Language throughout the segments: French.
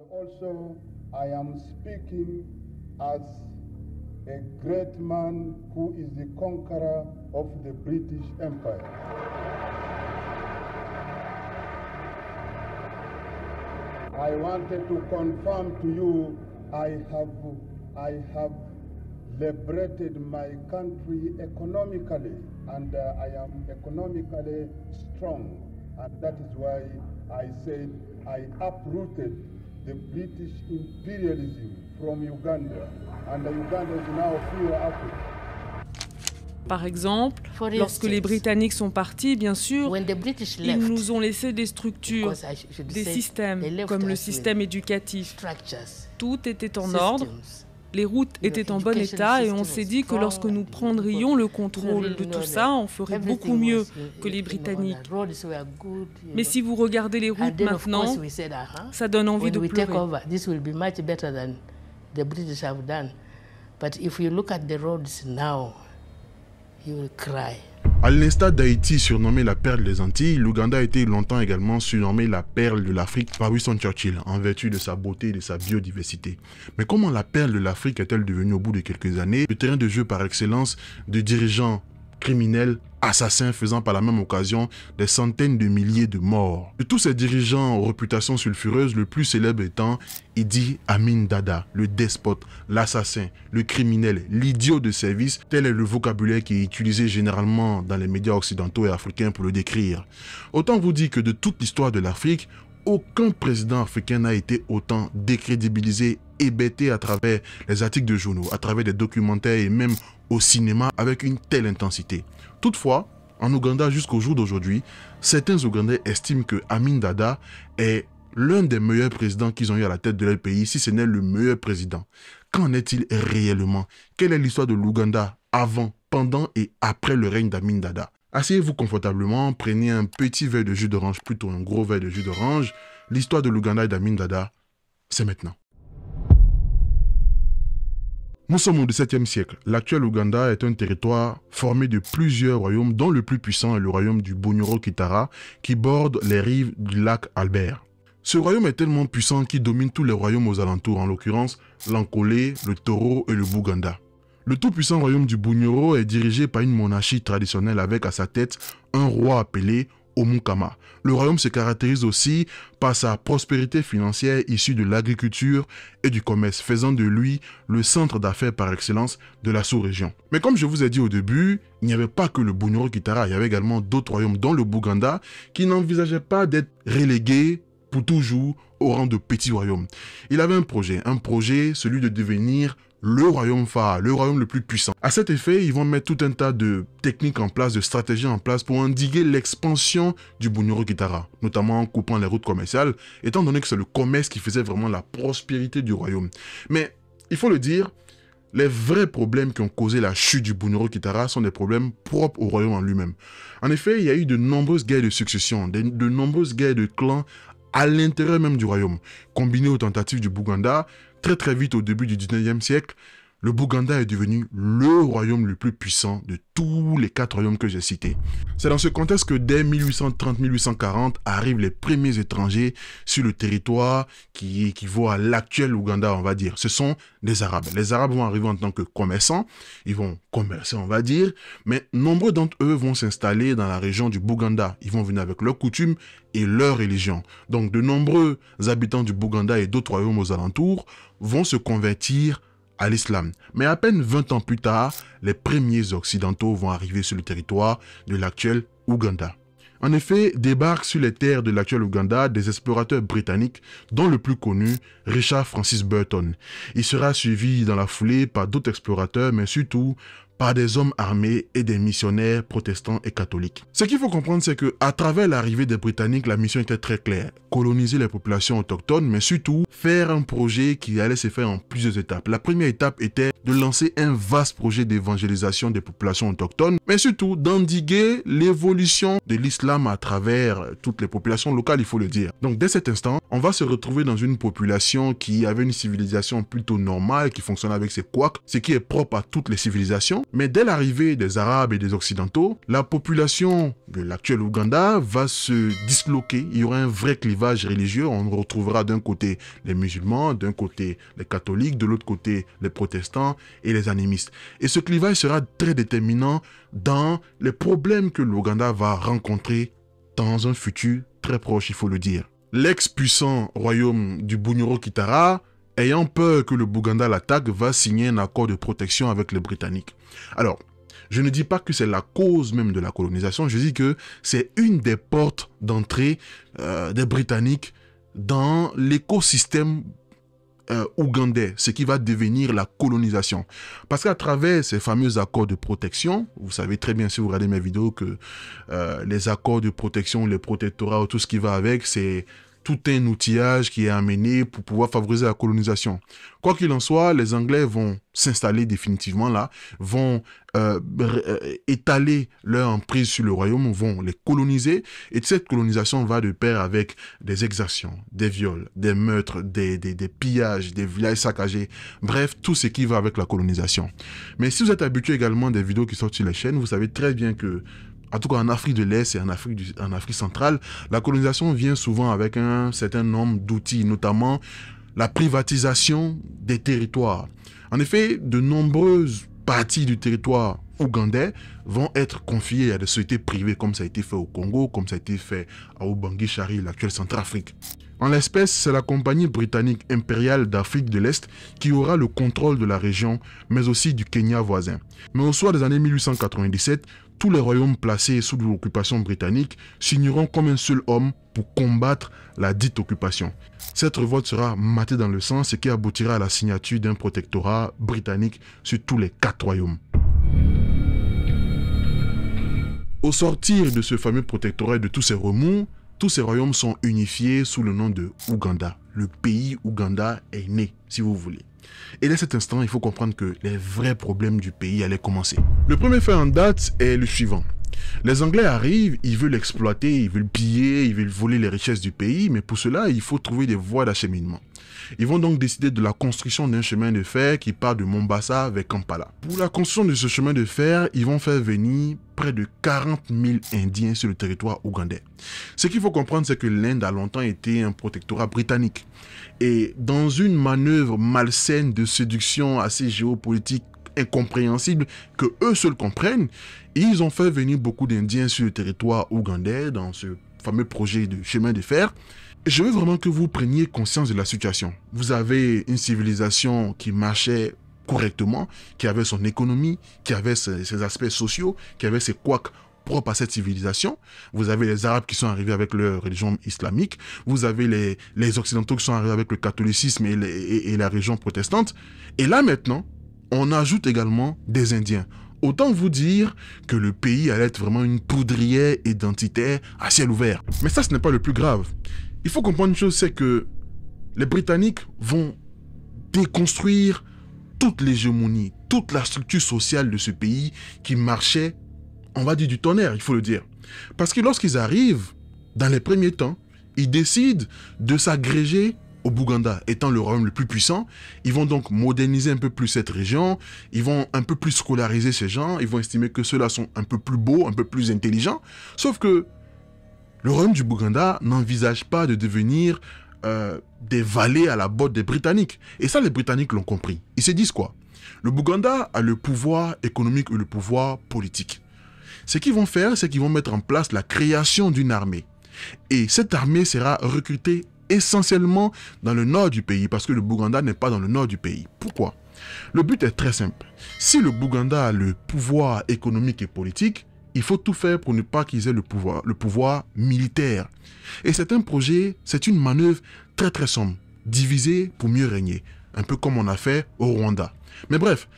And also, I am speaking as a great man who is the conqueror of the British Empire. I wanted to confirm to you, I have liberated my country economically, and I am economically strong, and that is why I said I uprooted the British imperialism from Uganda, and Uganda is now free Africa. Par exemple, lorsque les Britanniques sont partis, bien sûr, ils nous ont laissé des structures, des systèmes, comme le système éducatif. Tout était en ordre, les routes étaient en bon état et on s'est dit que lorsque nous prendrions le contrôle de tout ça, on ferait beaucoup mieux que les Britanniques. Mais si vous regardez les routes maintenant, ça donne envie de pleurer. À l'instar d'Haïti, surnommée la perle des Antilles, l'Ouganda a été longtemps également surnommée la perle de l'Afrique par Winston Churchill, en vertu de sa beauté et de sa biodiversité. Mais comment la perle de l'Afrique est-elle devenue au bout de quelques années le terrain de jeu par excellence de dirigeants criminels, assassins, faisant par la même occasion des centaines de milliers de morts? De tous ces dirigeants aux réputations sulfureuses, le plus célèbre étant Idi Amin Dada, le despote, l'assassin, le criminel, l'idiot de service, tel est le vocabulaire qui est utilisé généralement dans les médias occidentaux et africains pour le décrire. Autant vous dire que de toute l'histoire de l'Afrique, aucun président africain n'a été autant décrédibilisé, hébété à travers les articles de journaux, à travers des documentaires et même au cinéma avec une telle intensité. Toutefois, en Ouganda jusqu'au jour d'aujourd'hui, certains Ougandais estiment que Amin Dada est l'un des meilleurs présidents qu'ils ont eu à la tête de leur pays, si ce n'est le meilleur président. Qu'en est-il réellement? Quelle est l'histoire de l'Ouganda avant, pendant et après le règne d'Amin Dada? Asseyez-vous confortablement, prenez un petit verre de jus d'orange, plutôt un gros verre de jus d'orange. L'histoire de l'Ouganda et d'Amin Dada, c'est maintenant. Nous sommes au XVIIe siècle. L'actuel Ouganda est un territoire formé de plusieurs royaumes, dont le plus puissant est le royaume du Bunyoro-Kitara, qui borde les rives du lac Albert. Ce royaume est tellement puissant qu'il domine tous les royaumes aux alentours, en l'occurrence l'Ankolé, le Toro et le Buganda. Le tout-puissant royaume du Bunyoro est dirigé par une monarchie traditionnelle avec à sa tête un roi appelé Omukama. Le royaume se caractérise aussi par sa prospérité financière issue de l'agriculture et du commerce, faisant de lui le centre d'affaires par excellence de la sous-région. Mais comme je vous ai dit au début, il n'y avait pas que le Bunyoro-Kitara, il y avait également d'autres royaumes, dont le Buganda, qui n'envisageait pas d'être relégué pour toujours au rang de petit royaume. Il avait un projet, celui de devenir le royaume phare, le royaume le plus puissant. À cet effet, ils vont mettre tout un tas de techniques en place, de stratégies en place pour endiguer l'expansion du Bunyoro-Kitara, notamment en coupant les routes commerciales, étant donné que c'est le commerce qui faisait vraiment la prospérité du royaume. Mais, il faut le dire, les vrais problèmes qui ont causé la chute du Bunyoro-Kitara sont des problèmes propres au royaume en lui-même. En effet, il y a eu de nombreuses guerres de succession, de nombreuses guerres de clans à l'intérieur même du royaume, combinées aux tentatives du Buganda. Très vite au début du 19e siècle, le Buganda est devenu le royaume le plus puissant de tous les 4 royaumes que j'ai cités. C'est dans ce contexte que dès 1830-1840 arrivent les premiers étrangers sur le territoire qui équivaut à l'actuel Ouganda, on va dire. Ce sont des Arabes. Les Arabes vont arriver en tant que commerçants, ils vont commercer, on va dire, mais nombreux d'entre eux vont s'installer dans la région du Buganda. Ils vont venir avec leurs coutumes et leur religion. Donc de nombreux habitants du Buganda et d'autres royaumes aux alentours vont se convertir à l'islam. Mais à peine 20 ans plus tard, les premiers occidentaux vont arriver sur le territoire de l'actuel Ouganda. En effet, débarquent sur les terres de l'actuel Ouganda des explorateurs britanniques, dont le plus connu, Richard Francis Burton. Il sera suivi dans la foulée par d'autres explorateurs, mais surtout par des hommes armés et des missionnaires protestants et catholiques. Ce qu'il faut comprendre, c'est qu'à travers l'arrivée des Britanniques, la mission était très claire. Coloniser les populations autochtones, mais surtout faire un projet qui allait se faire en plusieurs étapes. La première étape était de lancer un vaste projet d'évangélisation des populations autochtones, mais surtout d'endiguer l'évolution de l'islam à travers toutes les populations locales, il faut le dire. Donc dès cet instant, on va se retrouver dans une population qui avait une civilisation plutôt normale, qui fonctionnait avec ses couacs, ce qui est propre à toutes les civilisations. Mais dès l'arrivée des Arabes et des Occidentaux, la population de l'actuel Ouganda va se disloquer. Il y aura un vrai clivage religieux. On retrouvera d'un côté les musulmans, d'un côté les catholiques, de l'autre côté les protestants et les animistes. Et ce clivage sera très déterminant dans les problèmes que l'Ouganda va rencontrer dans un futur très proche, il faut le dire. L'ex-puissant royaume du Bunyoro-Kitara, ayant peur que le Buganda l'attaque, va signer un accord de protection avec les Britanniques. Alors, je ne dis pas que c'est la cause même de la colonisation, je dis que c'est une des portes d'entrée des Britanniques dans l'écosystème ougandais, ce qui va devenir la colonisation. Parce qu'à travers ces fameux accords de protection, vous savez très bien si vous regardez mes vidéos que les accords de protection, les protectorats, tout ce qui va avec, c'est tout un outillage qui est amené pour pouvoir favoriser la colonisation. Quoi qu'il en soit, les Anglais vont s'installer définitivement là, vont étaler leur emprise sur le royaume, vont les coloniser, et cette colonisation va de pair avec des exactions, des viols, des meurtres, des pillages, des villages saccagés, bref, tout ce qui va avec la colonisation. Mais si vous êtes habitué également des vidéos qui sortent sur la chaîne, vous savez très bien que, en tout cas en Afrique de l'Est et en Afrique centrale, la colonisation vient souvent avec un certain nombre d'outils, notamment la privatisation des territoires. En effet, de nombreuses parties du territoire ougandais vont être confiées à des sociétés privées, comme ça a été fait au Congo, comme ça a été fait à Oubangui-Chari, l'actuelle Centrafrique. En l'espèce, c'est la compagnie britannique impériale d'Afrique de l'Est qui aura le contrôle de la région, mais aussi du Kenya voisin. Mais au soir des années 1897, tous les royaumes placés sous l'occupation britannique s'uniront comme un seul homme pour combattre la dite occupation. Cette révolte sera matée dans le sang, ce qui aboutira à la signature d'un protectorat britannique sur tous les 4 royaumes. Au sortir de ce fameux protectorat et de tous ces remous, tous ces royaumes sont unifiés sous le nom de Ouganda. Le pays Ouganda est né, si vous voulez. Et dès cet instant, il faut comprendre que les vrais problèmes du pays allaient commencer. Le premier fait en date est le suivant. Les Anglais arrivent, ils veulent exploiter, ils veulent piller, ils veulent voler les richesses du pays, mais pour cela, il faut trouver des voies d'acheminement. Ils vont donc décider de la construction d'un chemin de fer qui part de Mombasa vers Kampala. Pour la construction de ce chemin de fer, ils vont faire venir près de 40 000 Indiens sur le territoire ougandais. Ce qu'il faut comprendre, c'est que l'Inde a longtemps été un protectorat britannique. Et dans une manœuvre malsaine de séduction assez géopolitique incompréhensible, que eux seuls comprennent, ils ont fait venir beaucoup d'Indiens sur le territoire ougandais dans ce fameux projet de chemin de fer. Je veux vraiment que vous preniez conscience de la situation. Vous avez une civilisation qui marchait correctement, qui avait son économie, qui avait ses aspects sociaux, qui avait ses couacs propres à cette civilisation. Vous avez les Arabes qui sont arrivés avec leur religion islamique. Vous avez les Occidentaux qui sont arrivés avec le catholicisme et la religion protestante. Et là maintenant, on ajoute également des Indiens. Autant vous dire que le pays allait être vraiment une poudrière identitaire à ciel ouvert. Mais ça, ce n'est pas le plus grave. Il faut comprendre une chose, c'est que les Britanniques vont déconstruire toute l'hégémonie, toute la structure sociale de ce pays qui marchait, on va dire, du tonnerre, il faut le dire. Parce que lorsqu'ils arrivent, dans les premiers temps, ils décident de s'agréger au Buganda, étant le royaume le plus puissant. Ils vont donc moderniser un peu plus cette région, ils vont un peu plus scolariser ces gens, ils vont estimer que ceux-là sont un peu plus beaux, un peu plus intelligents. Sauf que le royaume du Buganda n'envisage pas de devenir des valets à la botte des Britanniques. Et ça, les Britanniques l'ont compris. Ils se disent quoi? Le Buganda a le pouvoir économique ou le pouvoir politique. Ce qu'ils vont faire, c'est qu'ils vont mettre en place la création d'une armée. Et cette armée sera recrutée essentiellement dans le nord du pays, parce que le Buganda n'est pas dans le nord du pays. Pourquoi? Le but est très simple. Si le Buganda a le pouvoir économique et politique, il faut tout faire pour ne pas qu'ils aient le pouvoir militaire. Et c'est un projet, c'est une manœuvre très très sombre. Diviser pour mieux régner. Un peu comme on a fait au Rwanda. Mais bref,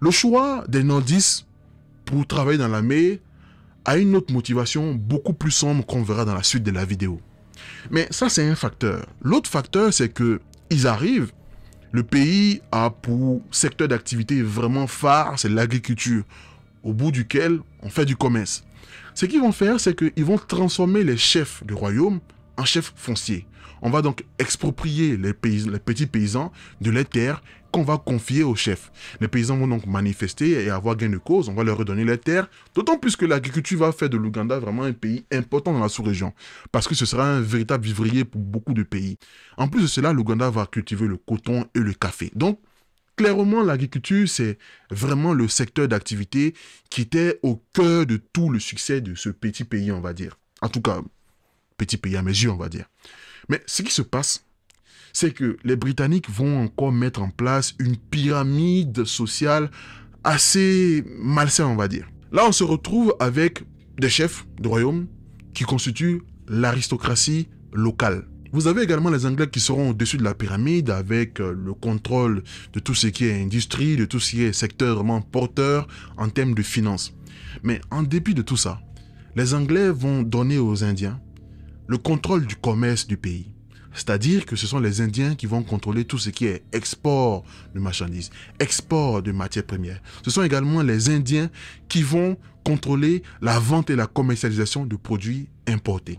le choix des nordistes pour travailler dans l'armée a une autre motivation beaucoup plus sombre qu'on verra dans la suite de la vidéo. Mais ça, c'est un facteur. L'autre facteur, c'est que ils arrivent. Le pays a pour secteur d'activité vraiment phare, c'est l'agriculture, au bout duquel on fait du commerce. Ce qu'ils vont faire, c'est qu'ils vont transformer les chefs du royaume en chefs fonciers. On va donc exproprier les petits paysans de leurs terres qu'on va confier aux chefs. Les paysans vont donc manifester et avoir gain de cause. On va leur redonner leurs terres, d'autant plus que l'agriculture va faire de l'Ouganda vraiment un pays important dans la sous-région, parce que ce sera un véritable vivrier pour beaucoup de pays. En plus de cela, l'Ouganda va cultiver le coton et le café. Donc, clairement, l'agriculture, c'est vraiment le secteur d'activité qui était au cœur de tout le succès de ce petit pays, on va dire. En tout cas, petit pays à mes yeux, on va dire. Mais ce qui se passe, c'est que les Britanniques vont encore mettre en place une pyramide sociale assez malsaine, on va dire. Là, on se retrouve avec des chefs de royaume qui constituent l'aristocratie locale. Vous avez également les Anglais qui seront au-dessus de la pyramide avec le contrôle de tout ce qui est industrie, de tout ce qui est secteur vraiment porteur en termes de finances. Mais en dépit de tout ça, les Anglais vont donner aux Indiens le contrôle du commerce du pays. C'est-à-dire que ce sont les Indiens qui vont contrôler tout ce qui est export de marchandises, export de matières premières. Ce sont également les Indiens qui vont contrôler la vente et la commercialisation de produits importés.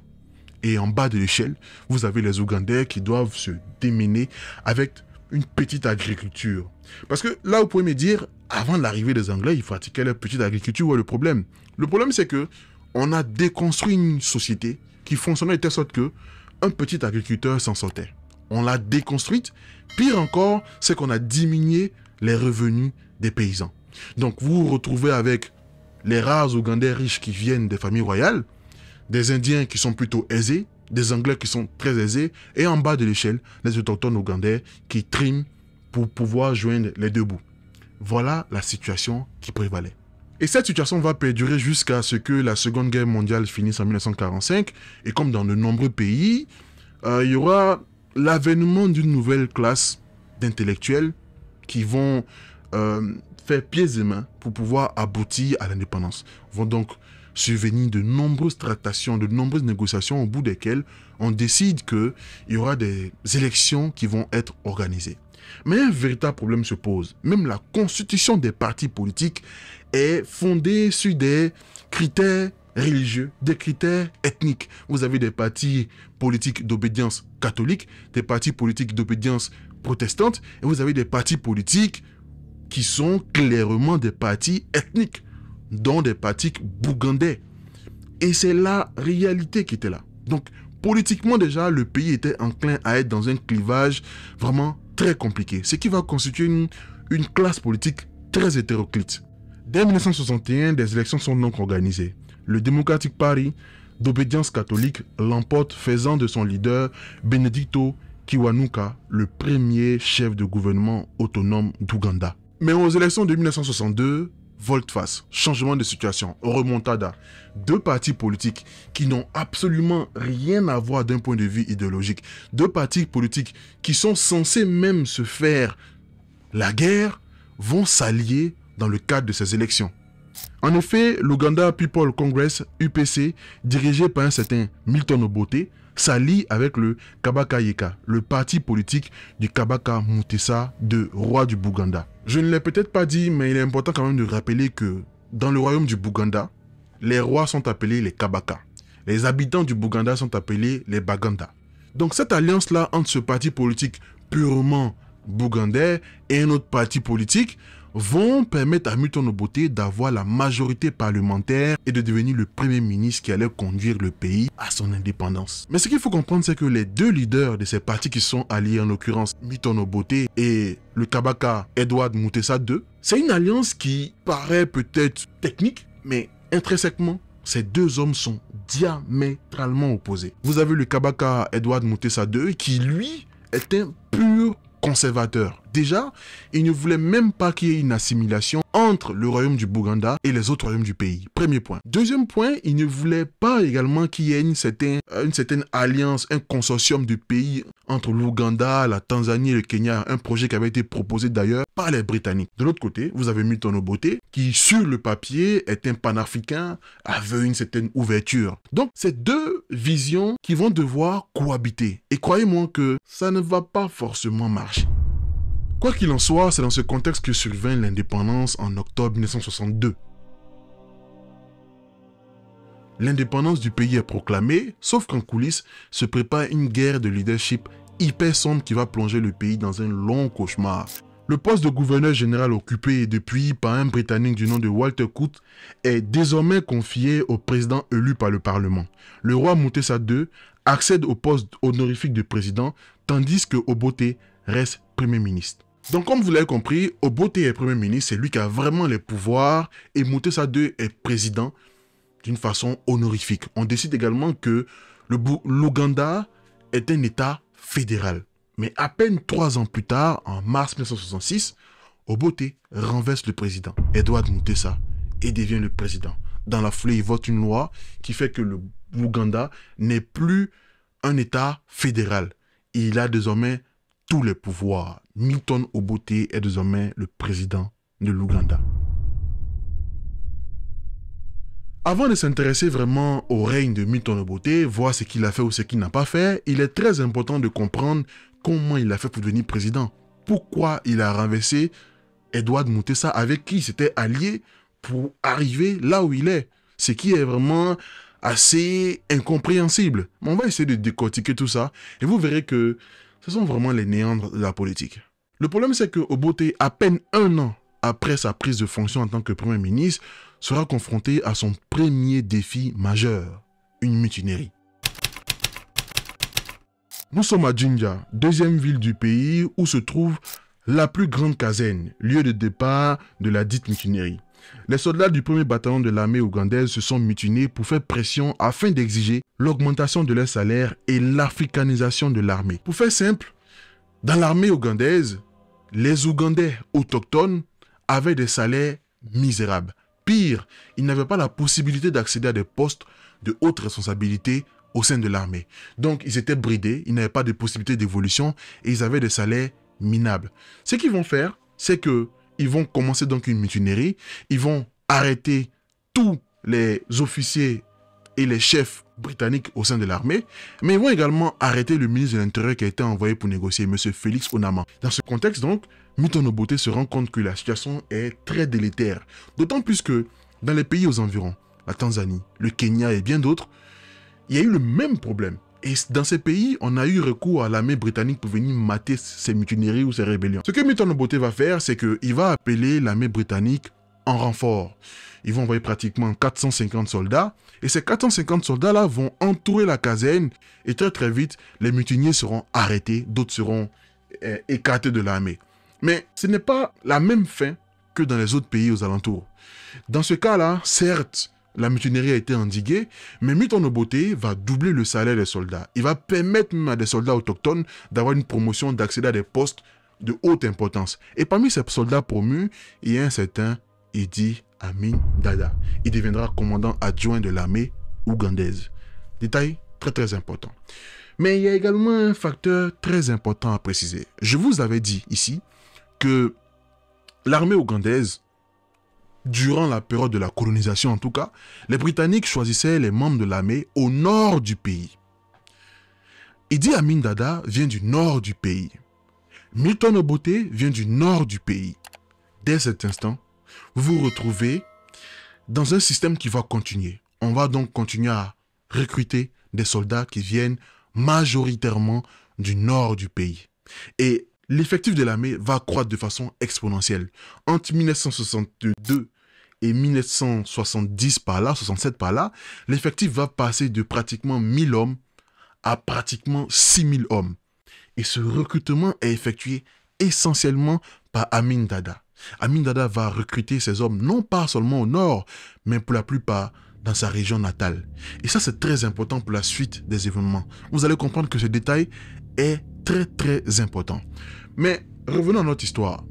Et en bas de l'échelle, vous avez les Ougandais qui doivent se démener avec une petite agriculture. Parce que là, vous pouvez me dire, avant l'arrivée des Anglais, ils pratiquaient leur petite agriculture. Où est le problème? Le problème, c'est que on a déconstruit une société qui fonctionnait de telle sorte que un petit agriculteur s'en sortait. On l'a déconstruite. Pire encore, c'est qu'on a diminué les revenus des paysans. Donc, vous vous retrouvez avec les rares Ougandais riches qui viennent des familles royales, des Indiens qui sont plutôt aisés, des Anglais qui sont très aisés, et en bas de l'échelle, les autochtones ougandais qui triment pour pouvoir joindre les deux bouts. Voilà la situation qui prévalait. Et cette situation va perdurer jusqu'à ce que la Seconde Guerre mondiale finisse en 1945, et comme dans de nombreux pays, il y aura l'avènement d'une nouvelle classe d'intellectuels qui vont faire pieds et mains pour pouvoir aboutir à l'indépendance. Vont donc survenir de nombreuses tractations, de nombreuses négociations au bout desquelles on décide qu'il y aura des élections qui vont être organisées. Mais un véritable problème se pose. Même la constitution des partis politiques est fondée sur des critères religieux, des critères ethniques. Vous avez des partis politiques d'obédience catholique, des partis politiques d'obédience protestante, et vous avez des partis politiques qui sont clairement des partis ethniques, dont des pratiques bougandais. Et c'est la réalité qui était là. Donc, politiquement déjà, le pays était enclin à être dans un clivage vraiment très compliqué, ce qui va constituer une classe politique très hétéroclite. Dès 1961, des élections sont donc organisées. Le Democratic Party, d'obédience catholique, l'emporte, faisant de son leader, Benedicto Kiwanuka, le premier chef de gouvernement autonome d'Ouganda. Mais aux élections de 1962, volte-face, changement de situation, remontada. Deux partis politiques qui n'ont absolument rien à voir d'un point de vue idéologique. Deux partis politiques qui sont censés même se faire la guerre vont s'allier dans le cadre de ces élections. En effet, l'Uganda People Congress, UPC, dirigé par un certain Milton Obote, s'allie avec le Kabaka Yeka, le parti politique du Kabaka Mutesa II, roi du Buganda. Je ne l'ai peut-être pas dit, mais il est important quand même de rappeler que dans le royaume du Buganda, les rois sont appelés les Kabaka. Les habitants du Buganda sont appelés les Baganda. Donc cette alliance-là entre ce parti politique purement bougandais et un autre parti politique vont permettre à Milton Obote d'avoir la majorité parlementaire et de devenir le premier ministre qui allait conduire le pays à son indépendance. Mais ce qu'il faut comprendre, c'est que les deux leaders de ces partis qui sont alliés, en l'occurrence Milton Obote et le Kabaka Edward Mutesa II, c'est une alliance qui paraît peut-être technique, mais intrinsèquement, ces deux hommes sont diamétralement opposés. Vous avez le Kabaka Edward Mutesa II qui, lui, est un pur conservateur. Déjà, il ne voulait même pas qu'il y ait une assimilation entre le royaume du Buganda et les autres royaumes du pays. Premier point. Deuxième point, il ne voulait pas également qu'il y ait une certaine alliance, un consortium de pays entre l'Ouganda, la Tanzanie et le Kenya, un projet qui avait été proposé d'ailleurs par les Britanniques. De l'autre côté, vous avez Milton Obote, qui sur le papier est un panafricain, avait une certaine ouverture. Donc, ces deux visions qui vont devoir cohabiter. Et croyez-moi que ça ne va pas forcément marcher. Quoi qu'il en soit, c'est dans ce contexte que survint l'indépendance en octobre 1962. l'indépendance du pays est proclamée, sauf qu'en coulisses se prépare une guerre de leadership hyper sombre qui va plonger le pays dans un long cauchemar. Le poste de gouverneur général occupé depuis par un Britannique du nom de Walter Coote est désormais confié au président élu par le Parlement. Le roi Mutesa II accède au poste honorifique de président, tandis que Obote reste Premier ministre. Donc comme vous l'avez compris, Obote est Premier ministre, c'est lui qui a vraiment les pouvoirs, et Mutesa II est président d'une façon honorifique. On décide également que l'Ouganda est un État fédéral. Mais à peine 3 ans plus tard, en mars 1966, Obote renverse le président, Edward Mutesa, et devient le président. Dans la foulée, il vote une loi qui fait que l'Ouganda n'est plus un État fédéral. Il a désormais tous les pouvoirs. Milton Obote est désormais le président de l'Ouganda. Avant de s'intéresser vraiment au règne de Milton Obote, voir ce qu'il a fait ou ce qu'il n'a pas fait, il est très important de comprendre comment il a fait pour devenir président. Pourquoi il a renversé Edward Mutesa, avec qui il s'était allié pour arriver là où il est. Ce qui est vraiment assez incompréhensible. Mais on va essayer de décortiquer tout ça et vous verrez que ce sont vraiment les néandres de la politique. Le problème, c'est que Obote, à peine 1 an après sa prise de fonction en tant que Premier ministre, sera confronté à son premier défi majeur, une mutinerie. Nous sommes à Jinja, deuxième ville du pays où se trouve la plus grande caserne, lieu de départ de la dite mutinerie. Les soldats du 1er bataillon de l'armée ougandaise se sont mutinés pour faire pression afin d'exiger l'augmentation de leur salaire et l'africanisation de l'armée. Pour faire simple, dans l'armée ougandaise, les Ougandais autochtones avaient des salaires misérables. Pire, ils n'avaient pas la possibilité d'accéder à des postes de haute responsabilité au sein de l'armée. Donc, ils étaient bridés, ils n'avaient pas de possibilité d'évolution et ils avaient des salaires minables. Ce qu'ils vont faire, c'est que ils vont commencer donc une mutinerie, ils vont arrêter tous les officiers et les chefs britanniques au sein de l'armée, mais ils vont également arrêter le ministre de l'Intérieur qui a été envoyé pour négocier, M. Félix Onama. Dans ce contexte donc, Milton Obote se rend compte que la situation est très délétère, d'autant plus que dans les pays aux environs, la Tanzanie, le Kenya et bien d'autres, il y a eu le même problème. Et dans ces pays, on a eu recours à l'armée britannique pour venir mater ces mutineries ou ces rébellions. Ce que Milton Obote va faire, c'est qu'il va appeler l'armée britannique en renfort. Ils vont envoyer pratiquement 450 soldats. Et ces 450 soldats-là vont entourer la caserne. Et très très vite, les mutiniers seront arrêtés. D'autres seront écartés de l'armée. Mais ce n'est pas la même fin que dans les autres pays aux alentours. Dans ce cas-là, certes, la mutinerie a été endiguée, mais Milton Obote va doubler le salaire des soldats. Il va permettre même à des soldats autochtones d'avoir une promotion, d'accéder à des postes de haute importance. Et parmi ces soldats promus, il y a un certain Idi Amin Dada. Il deviendra commandant adjoint de l'armée ougandaise. Détail très très important. Mais il y a également un facteur très important à préciser. Je vous avais dit ici que l'armée ougandaise, durant la période de la colonisation en tout cas, les Britanniques choisissaient les membres de l'armée au nord du pays. Idi Amin Dada vient du nord du pays. Milton Obote vient du nord du pays. Dès cet instant, vous vous retrouvez dans un système qui va continuer. On va donc continuer à recruter des soldats qui viennent majoritairement du nord du pays. Et l'effectif de l'armée va croître de façon exponentielle. Entre 1962 et 1970 par là, 67 par là, l'effectif va passer de pratiquement 1000 hommes à pratiquement 6000 hommes. Et ce recrutement est effectué essentiellement par Amin Dada. Amin Dada va recruter ses hommes non pas seulement au nord, mais pour la plupart dans sa région natale. Et ça, c'est très important pour la suite des événements. Vous allez comprendre que ce détail est très très important. Mais revenons à notre histoire.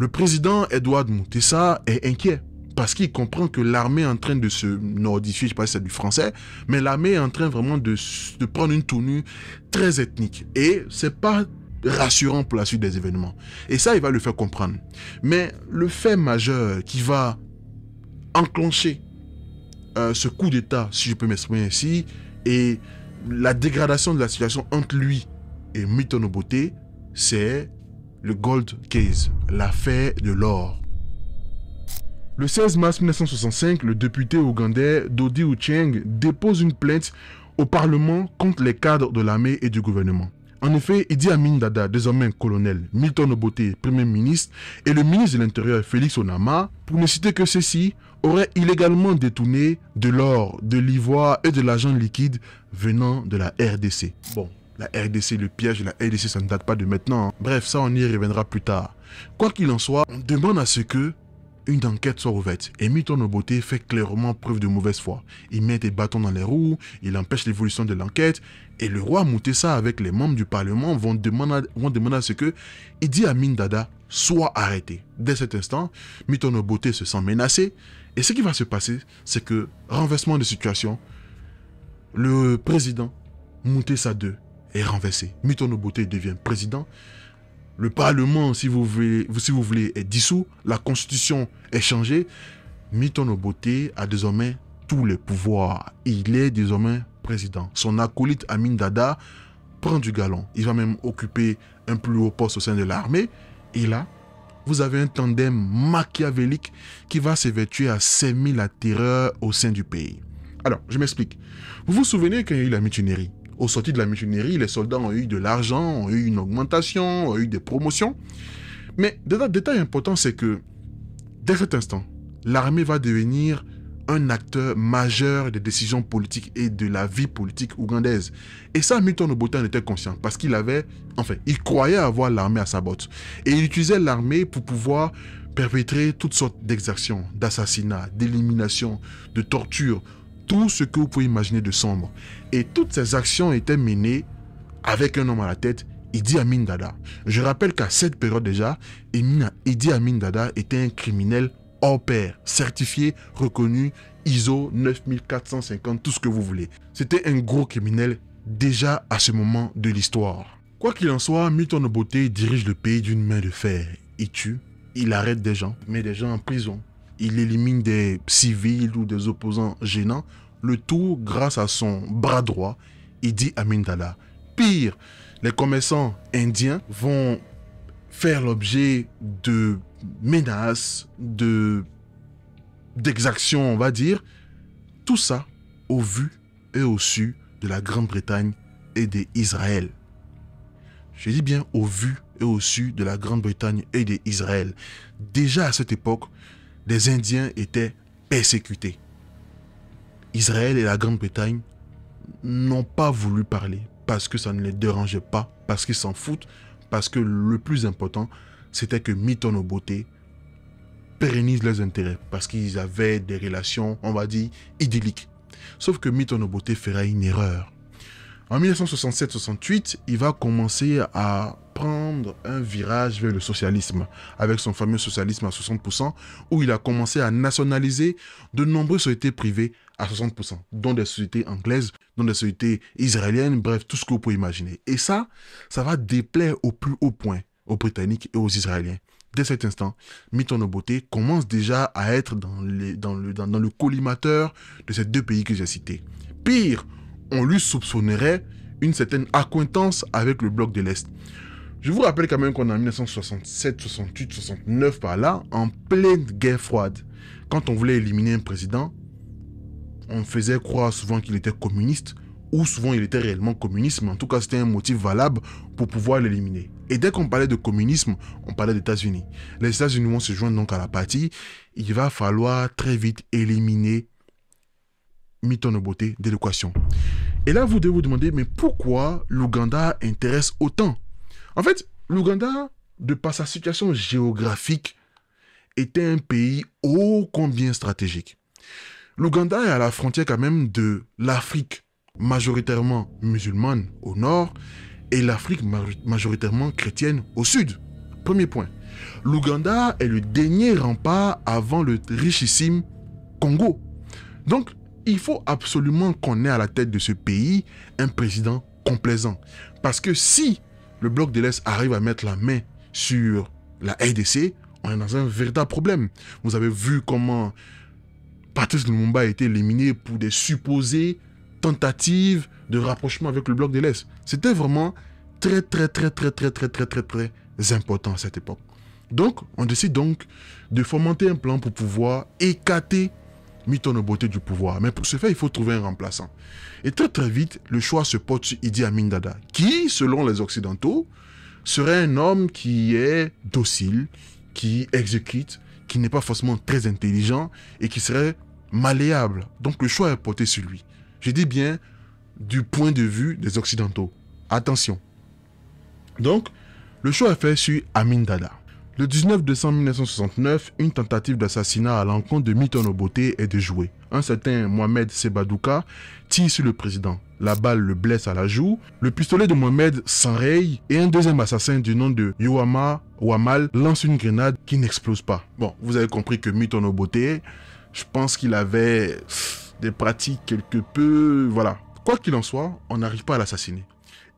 Le président Edward Mutesa est inquiet parce qu'il comprend que l'armée est en train de se nordifier, je ne sais pas si c'est du français, mais l'armée est en train vraiment de prendre une tournure très ethnique. Et ce n'est pas rassurant pour la suite des événements. Et ça, il va le faire comprendre. Mais le fait majeur qui va enclencher ce coup d'État, si je peux m'exprimer ainsi, et la dégradation de la situation entre lui et Milton Obote, c'est le Gold Case, l'affaire de l'or. Le 16 mars 1965, le député ougandais Daudi Ocheng dépose une plainte au Parlement contre les cadres de l'armée et du gouvernement. En effet, Idi Amin Dada, désormais colonel, Milton Obote, premier ministre, et le ministre de l'Intérieur, Félix Onama, pour ne citer que ceux-ci, auraient illégalement détourné de l'or, de l'ivoire et de l'argent liquide venant de la RDC. Bon, la RDC, le piège de la RDC, ça ne date pas de maintenant. Bref, ça, on y reviendra plus tard. Quoi qu'il en soit, on demande à ce que une enquête soit ouverte et Milton Obote fait clairement preuve de mauvaise foi. Il met des bâtons dans les roues, il empêche l'évolution de l'enquête et le roi Mutesa avec les membres du Parlement vont demander à ce que Idi Amin Dada soit arrêté. Dès cet instant, Milton Obote se sent menacé et ce qui va se passer, c'est que, renversement de situation, le président Mutesa II est renversé. Milton Obote devient président. Le Parlement, si vous voulez, est dissous, la Constitution est changée. Milton Obote a désormais tous les pouvoirs. Il est désormais président. Son acolyte Amin Dada prend du galon. Il va même occuper un plus haut poste au sein de l'armée. Et là, vous avez un tandem machiavélique qui va s'évertuer à semer la terreur au sein du pays. Alors, je m'explique. Vous vous souvenez qu'il y a eu la mutinerie? Au sorti de la mutinerie, les soldats ont eu de l'argent, ont eu une augmentation, ont eu des promotions. Mais le détail important, c'est que, dès cet instant, l'armée va devenir un acteur majeur des décisions politiques et de la vie politique ougandaise. Et ça, Milton Obote en était conscient, parce qu'il avait, enfin, il croyait avoir l'armée à sa botte. Et il utilisait l'armée pour pouvoir perpétrer toutes sortes d'exactions, d'assassinats, d'éliminations, de tortures, tout ce que vous pouvez imaginer de sombre. Et toutes ces actions étaient menées avec un homme à la tête, Idi Amin Dada. Je rappelle qu'à cette période déjà, Idi Amin Dada était un criminel hors pair, certifié, reconnu, ISO 9450, tout ce que vous voulez. C'était un gros criminel déjà à ce moment de l'histoire. Quoi qu'il en soit, Milton Obote dirige le pays d'une main de fer. Il tue, il arrête des gens, met des gens en prison. Il élimine des civils ou des opposants gênants, le tout grâce à son bras droit, Idi Amin Dada. Pire, les commerçants indiens vont faire l'objet de menaces, d'exactions, on va dire. Tout ça au vu et au su de la Grande-Bretagne et d'Israël. Je dis bien au vu et au su de la Grande-Bretagne et d'Israël. Déjà à cette époque, les Indiens étaient persécutés. Israël et la Grande-Bretagne n'ont pas voulu parler parce que ça ne les dérangeait pas, parce qu'ils s'en foutent, parce que le plus important, c'était que Milton Obote pérennise leurs intérêts parce qu'ils avaient des relations, on va dire, idylliques. Sauf que Milton Obote fera une erreur. En 1967-68, il va commencer à prendre un virage vers le socialisme, avec son fameux socialisme à 60%, où il a commencé à nationaliser de nombreuses sociétés privées à 60%, dont des sociétés anglaises, dont des sociétés israéliennes, bref, tout ce que vous pouvez imaginer. Et ça, ça va déplaire au plus haut point aux Britanniques et aux Israéliens. Dès cet instant, Milton Obote commence déjà à être dans le collimateur de ces deux pays que j'ai cités. Pire, on lui soupçonnerait une certaine accointance avec le bloc de l'Est. Je vous rappelle quand même qu'on est en 1967, 68, 69 par là, en pleine guerre froide. Quand on voulait éliminer un président, on faisait croire souvent qu'il était communiste, ou souvent il était réellement communiste, mais en tout cas c'était un motif valable pour pouvoir l'éliminer. Et dès qu'on parlait de communisme, on parlait des États-Unis. Les États-Unis vont se joindre donc à la partie. Il va falloir très vite éliminer Milton Obote de l'équation. Et là, vous devez vous demander, mais pourquoi l'Ouganda intéresse autant? En fait, l'Ouganda, de par sa situation géographique, était un pays ô combien stratégique. L'Ouganda est à la frontière quand même de l'Afrique, majoritairement musulmane au nord, et l'Afrique majoritairement chrétienne au sud. Premier point. L'Ouganda est le dernier rempart avant le richissime Congo. Donc, il faut absolument qu'on ait à la tête de ce pays un président complaisant. Parce que si le bloc de l'Est arrive à mettre la main sur la RDC, on est dans un véritable problème. Vous avez vu comment Patrice Lumumba a été éliminé pour des supposées tentatives de rapprochement avec le bloc de l'Est. C'était vraiment très important à cette époque. Donc, on décide donc de fomenter un plan pour pouvoir écarter Milton Obote du pouvoir. Mais pour ce faire, il faut trouver un remplaçant. Et très très vite, le choix se porte sur Idi Amin Dada, qui, selon les Occidentaux, serait un homme qui est docile, qui exécute, qui n'est pas forcément très intelligent et qui serait malléable. Donc le choix est porté sur lui. Je dis bien du point de vue des Occidentaux. Attention. Donc, le choix est fait sur Amin Dada. Le 19 décembre 1969, une tentative d'assassinat à l'encontre de Milton Obote est déjouée. Un certain Mohamed Sebadouka tire sur le président. La balle le blesse à la joue. Le pistolet de Mohamed s'enraye et un deuxième assassin du nom de Yohama Wamal lance une grenade qui n'explose pas. Bon, vous avez compris que Milton Obote, je pense qu'il avait des pratiques quelque peu... Voilà. Quoi qu'il en soit, on n'arrive pas à l'assassiner.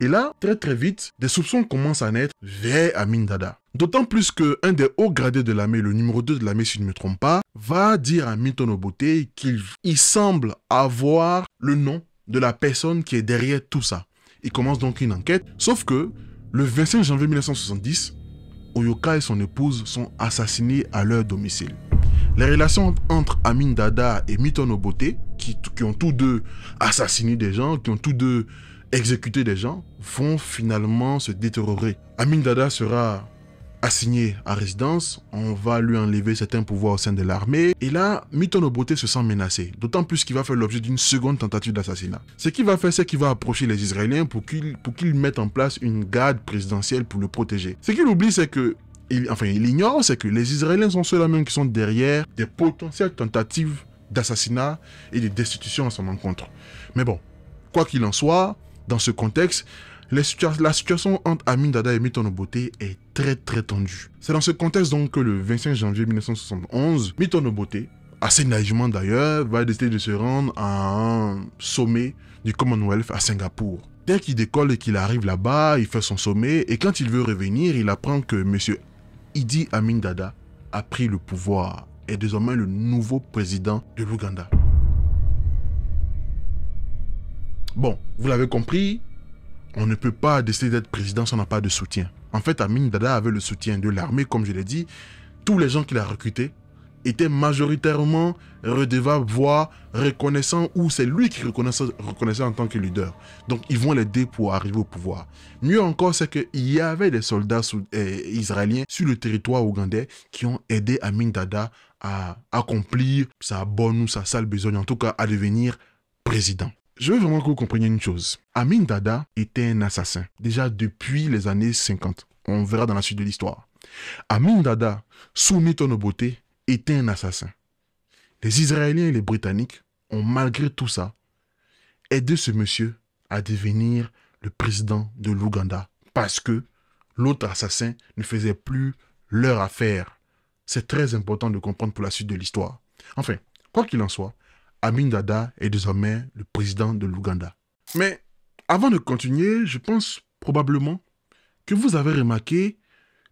Et là, très très vite, des soupçons commencent à naître vers Amin Dada. D'autant plus qu'un des hauts gradés de l'armée, le numéro 2 de l'armée si je ne me trompe pas, va dire à Milton Obote qu'il semble avoir le nom de la personne qui est derrière tout ça. Il commence donc une enquête, sauf que le 25 janvier 1970, Oyoka et son épouse sont assassinés à leur domicile. Les relations entre Amin Dada et Milton Obote, qui ont tous deux assassiné des gens, qui ont tous deux exécuté des gens, vont finalement se détériorer. Amin Dada sera assigné à résidence, on va lui enlever certains pouvoirs au sein de l'armée, et là, Milton Obote se sent menacé, d'autant plus qu'il va faire l'objet d'une seconde tentative d'assassinat. Ce qu'il va faire, c'est qu'il va approcher les Israéliens pour qu'ils mettent en place une garde présidentielle pour le protéger. Ce qu'il oublie, c'est que, il ignore, c'est que les Israéliens sont ceux-là même qui sont derrière des potentielles tentatives d'assassinat et de destitution à son encontre. Mais bon, quoi qu'il en soit, dans ce contexte, la situation entre Amin Dada et Milton Obote est très très tendue. C'est dans ce contexte donc que le 25 janvier 1971, Milton Obote, assez naïvement d'ailleurs, va décider de se rendre à un sommet du Commonwealth à Singapour. Dès qu'il décolle et qu'il arrive là-bas, il fait son sommet et quand il veut revenir, il apprend que M. Idi Amin Dada a pris le pouvoir et est désormais le nouveau président de l'Ouganda. Bon, vous l'avez compris, on ne peut pas décider d'être président si on n'a pas de soutien. En fait, Amin Dada avait le soutien de l'armée, comme je l'ai dit. Tous les gens qu'il a recrutés étaient majoritairement redevables, voire reconnaissants, ou c'est lui qui reconnaissait en tant que leader. Donc, ils vont l'aider pour arriver au pouvoir. Mieux encore, c'est qu'il y avait des soldats israéliens sur le territoire ougandais qui ont aidé Amin Dada à accomplir sa bonne ou sa sale besogne, en tout cas à devenir président. Je veux vraiment que vous compreniez une chose. Amin Dada était un assassin, déjà depuis les années 50. On verra dans la suite de l'histoire. Amin Dada, sous Milton Obote, était un assassin. Les Israéliens et les Britanniques ont, malgré tout ça, aidé ce monsieur à devenir le président de l'Ouganda parce que l'autre assassin ne faisait plus leur affaire. C'est très important de comprendre pour la suite de l'histoire. Enfin, quoi qu'il en soit, Amin Dada est désormais le président de l'Ouganda. Mais avant de continuer, je pense probablement que vous avez remarqué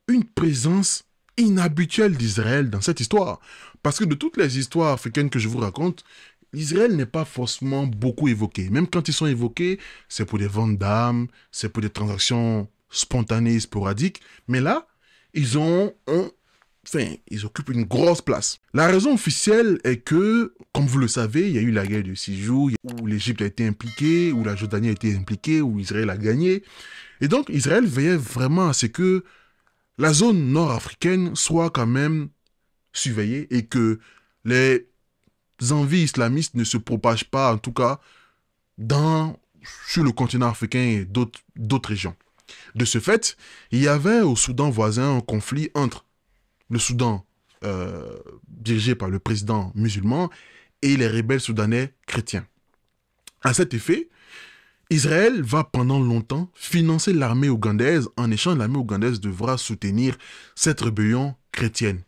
une présence inhabituelle d'Israël dans cette histoire. Parce que de toutes les histoires africaines que je vous raconte, Israël n'est pas forcément beaucoup évoqué. Même quand ils sont évoqués, c'est pour des ventes d'armes, c'est pour des transactions spontanées, sporadiques. Mais là, ils occupent une grosse place. La raison officielle est que, comme vous le savez, il y a eu la guerre de 6 jours, où l'Égypte a été impliquée, où la Jordanie a été impliquée, où Israël a gagné. Et donc, Israël veillait vraiment à ce que la zone nord-africaine soit quand même surveillée et que les envies islamistes ne se propagent pas, en tout cas, sur le continent africain et d'autres régions. De ce fait, il y avait au Soudan voisin un conflit entre le Soudan, dirigé par le président musulman, et les rebelles soudanais chrétiens. À cet effet, Israël va pendant longtemps financer l'armée ougandaise. En échange, l'armée ougandaise devra soutenir cette rébellion chrétienne.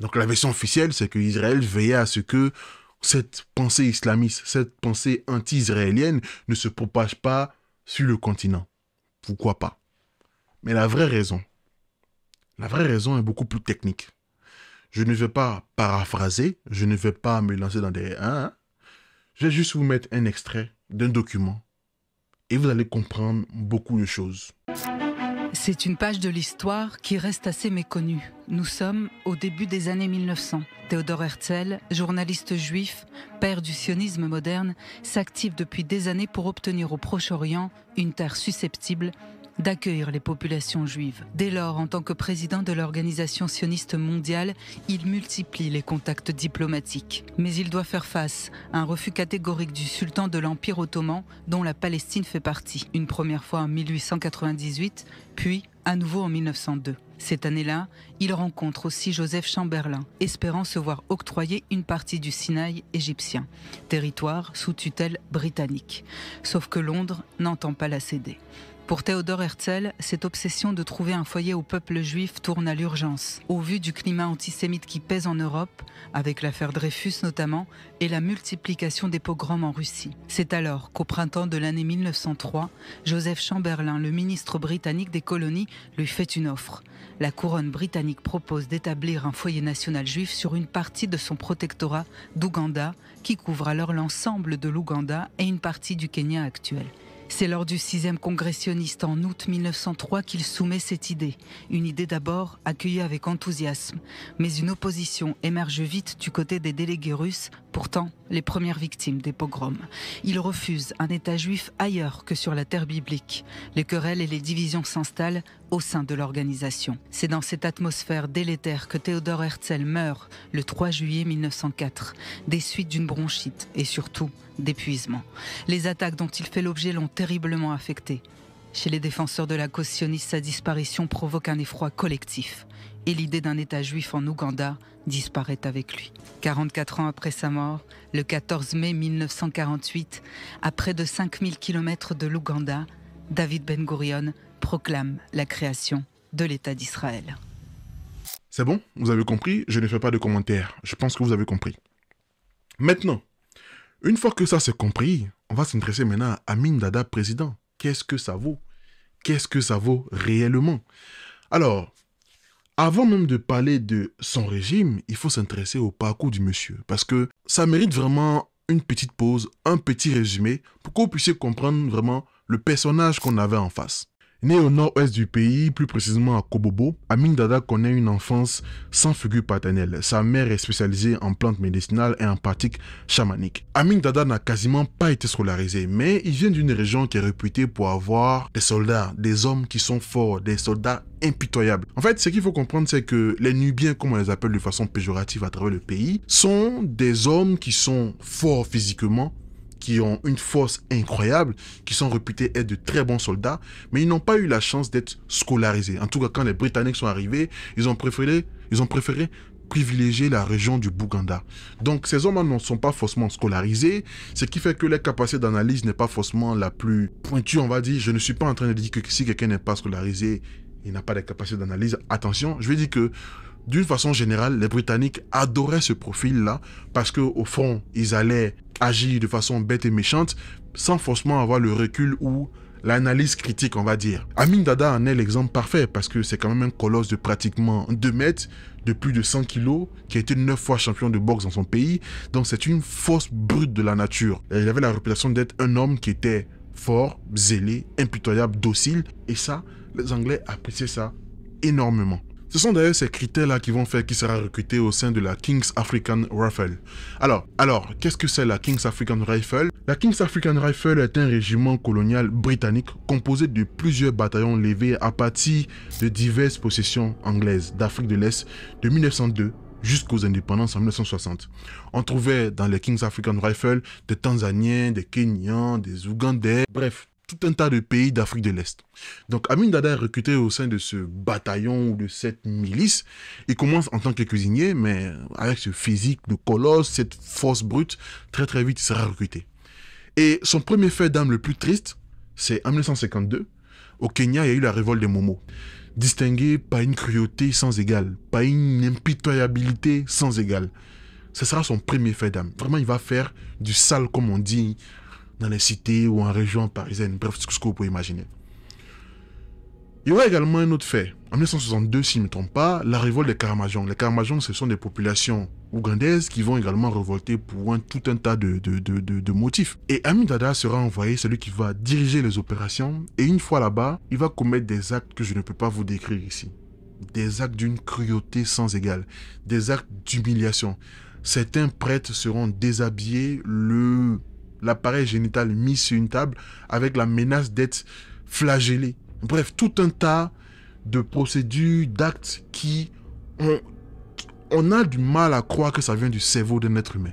Donc la version officielle, c'est que Israël veillait à ce que cette pensée islamiste, cette pensée anti-israélienne ne se propage pas sur le continent. Pourquoi pas? Mais la vraie raison est beaucoup plus technique. Je ne vais pas paraphraser, je ne vais pas me lancer dans des... Je vais juste vous mettre un extrait d'un document et vous allez comprendre beaucoup de choses. C'est une page de l'histoire qui reste assez méconnue. Nous sommes au début des années 1900. Théodore Herzl, journaliste juif, père du sionisme moderne, s'active depuis des années pour obtenir au Proche-Orient une terre susceptible d'accueillir les populations juives. Dès lors, en tant que président de l'organisation sioniste mondiale, il multiplie les contacts diplomatiques. Mais il doit faire face à un refus catégorique du sultan de l'Empire ottoman, dont la Palestine fait partie. Une première fois en 1898, puis à nouveau en 1902. Cette année-là, il rencontre aussi Joseph Chamberlain, espérant se voir octroyer une partie du Sinaï égyptien, territoire sous tutelle britannique. Sauf que Londres n'entend pas la céder. Pour Théodore Herzl, cette obsession de trouver un foyer au peuple juif tourne à l'urgence. Au vu du climat antisémite qui pèse en Europe, avec l'affaire Dreyfus notamment, et la multiplication des pogroms en Russie. C'est alors qu'au printemps de l'année 1903, Joseph Chamberlain, le ministre britannique des colonies, lui fait une offre. La couronne britannique propose d'établir un foyer national juif sur une partie de son protectorat d'Ouganda, qui couvre alors l'ensemble de l'Ouganda et une partie du Kenya actuel. C'est lors du 6e congrès sioniste en août 1903 qu'il soumet cette idée. Une idée d'abord accueillie avec enthousiasme, mais une opposition émerge vite du côté des délégués russes, pourtant les premières victimes des pogroms. Ils refusent un État juif ailleurs que sur la terre biblique. Les querelles et les divisions s'installent au sein de l'organisation. C'est dans cette atmosphère délétère que Théodore Herzl meurt le 3 juillet 1904, des suites d'une bronchite et surtout d'épuisement. Les attaques dont il fait l'objet l'ont terriblement affecté. Chez les défenseurs de la cause sioniste, sa disparition provoque un effroi collectif. Et l'idée d'un État juif en Ouganda disparaît avec lui. 44 ans après sa mort, le 14 mai 1948, à près de 5000 km de l'Ouganda, David Ben-Gourion proclame la création de l'État d'Israël. C'est bon, vous avez compris, je ne fais pas de commentaires. Je pense que vous avez compris. Maintenant, une fois que ça c'est compris, on va s'intéresser maintenant à Amin Dada président. Qu'est-ce que ça vaut? Qu'est-ce que ça vaut réellement? Alors, avant même de parler de son régime, il faut s'intéresser au parcours du monsieur. Parce que ça mérite vraiment une petite pause, un petit résumé, pour que vous puissiez comprendre vraiment le personnage qu'on avait en face. Né au nord-ouest du pays, plus précisément à Kobobo, Amin Dada connaît une enfance sans figure paternelle. Sa mère est spécialisée en plantes médicinales et en pratiques chamaniques. Amin Dada n'a quasiment pas été scolarisé, mais il vient d'une région qui est réputée pour avoir des soldats, des hommes qui sont forts, des soldats impitoyables. En fait, ce qu'il faut comprendre, c'est que les Nubiens, comme on les appelle de façon péjorative à travers le pays, sont des hommes qui sont forts physiquement, qui ont une force incroyable, qui sont réputés être de très bons soldats, mais ils n'ont pas eu la chance d'être scolarisés. En tout cas, quand les Britanniques sont arrivés, ils ont préféré privilégier la région du Buganda. Donc, ces hommes ne sont pas forcément scolarisés, ce qui fait que leur capacité d'analyse n'est pas forcément la plus pointue, on va dire. Je ne suis pas en train de dire que si quelqu'un n'est pas scolarisé, il n'a pas de capacité d'analyse. Attention, je vais dire que d'une façon générale, les Britanniques adoraient ce profil-là parce qu'au fond, ils allaient agir de façon bête et méchante sans forcément avoir le recul ou l'analyse critique, on va dire. Amin Dada en est l'exemple parfait parce que c'est quand même un colosse de pratiquement 2 mètres, de plus de 100 kilos, qui a été 9 fois champion de boxe dans son pays. Donc c'est une force brute de la nature. Et il avait la réputation d'être un homme qui était fort, zélé, impitoyable, docile. Et ça, les Anglais appréciaient ça énormément. Ce sont d'ailleurs ces critères-là qui vont faire qu'il sera recruté au sein de la King's African Rifle. Alors qu'est-ce que c'est la King's African Rifle? La King's African Rifle est un régiment colonial britannique composé de plusieurs bataillons levés à partir de diverses possessions anglaises d'Afrique de l'Est de 1902 jusqu'aux indépendances en 1960. On trouvait dans les King's African Rifle des Tanzaniens, des Kenyans, des Ougandais, bref, tout un tas de pays d'Afrique de l'Est. Donc Amin Dada est recruté au sein de ce bataillon ou de cette milice. Il commence en tant que cuisinier, mais avec ce physique de colosse, cette force brute, très très vite il sera recruté. Et son premier fait d'âme le plus triste, c'est en 1952, au Kenya, il y a eu la révolte des Momo. Distingué par une cruauté sans égale, par une impitoyabilité sans égale. Ce sera son premier fait d'âme. Vraiment, il va faire du sale, comme on dit, dans les cités ou en région parisienne, bref, ce que vous pouvez imaginer. Il y aura également un autre fait. En 1962, si je ne me trompe pas, la révolte des Karamajong. Les Karamajong, ce sont des populations ougandaises qui vont également révolter pour tout un tas de motifs. Et Amin Dada sera envoyé, celui qui va diriger les opérations. Et une fois là-bas, il va commettre des actes que je ne peux pas vous décrire ici. Des actes d'une cruauté sans égale. Des actes d'humiliation. Certains prêtres seront déshabillés, l'appareil génital mis sur une table avec la menace d'être flagellés. Bref, tout un tas de procédures, d'actes qui ont... On a du mal à croire que ça vient du cerveau d'un être humain.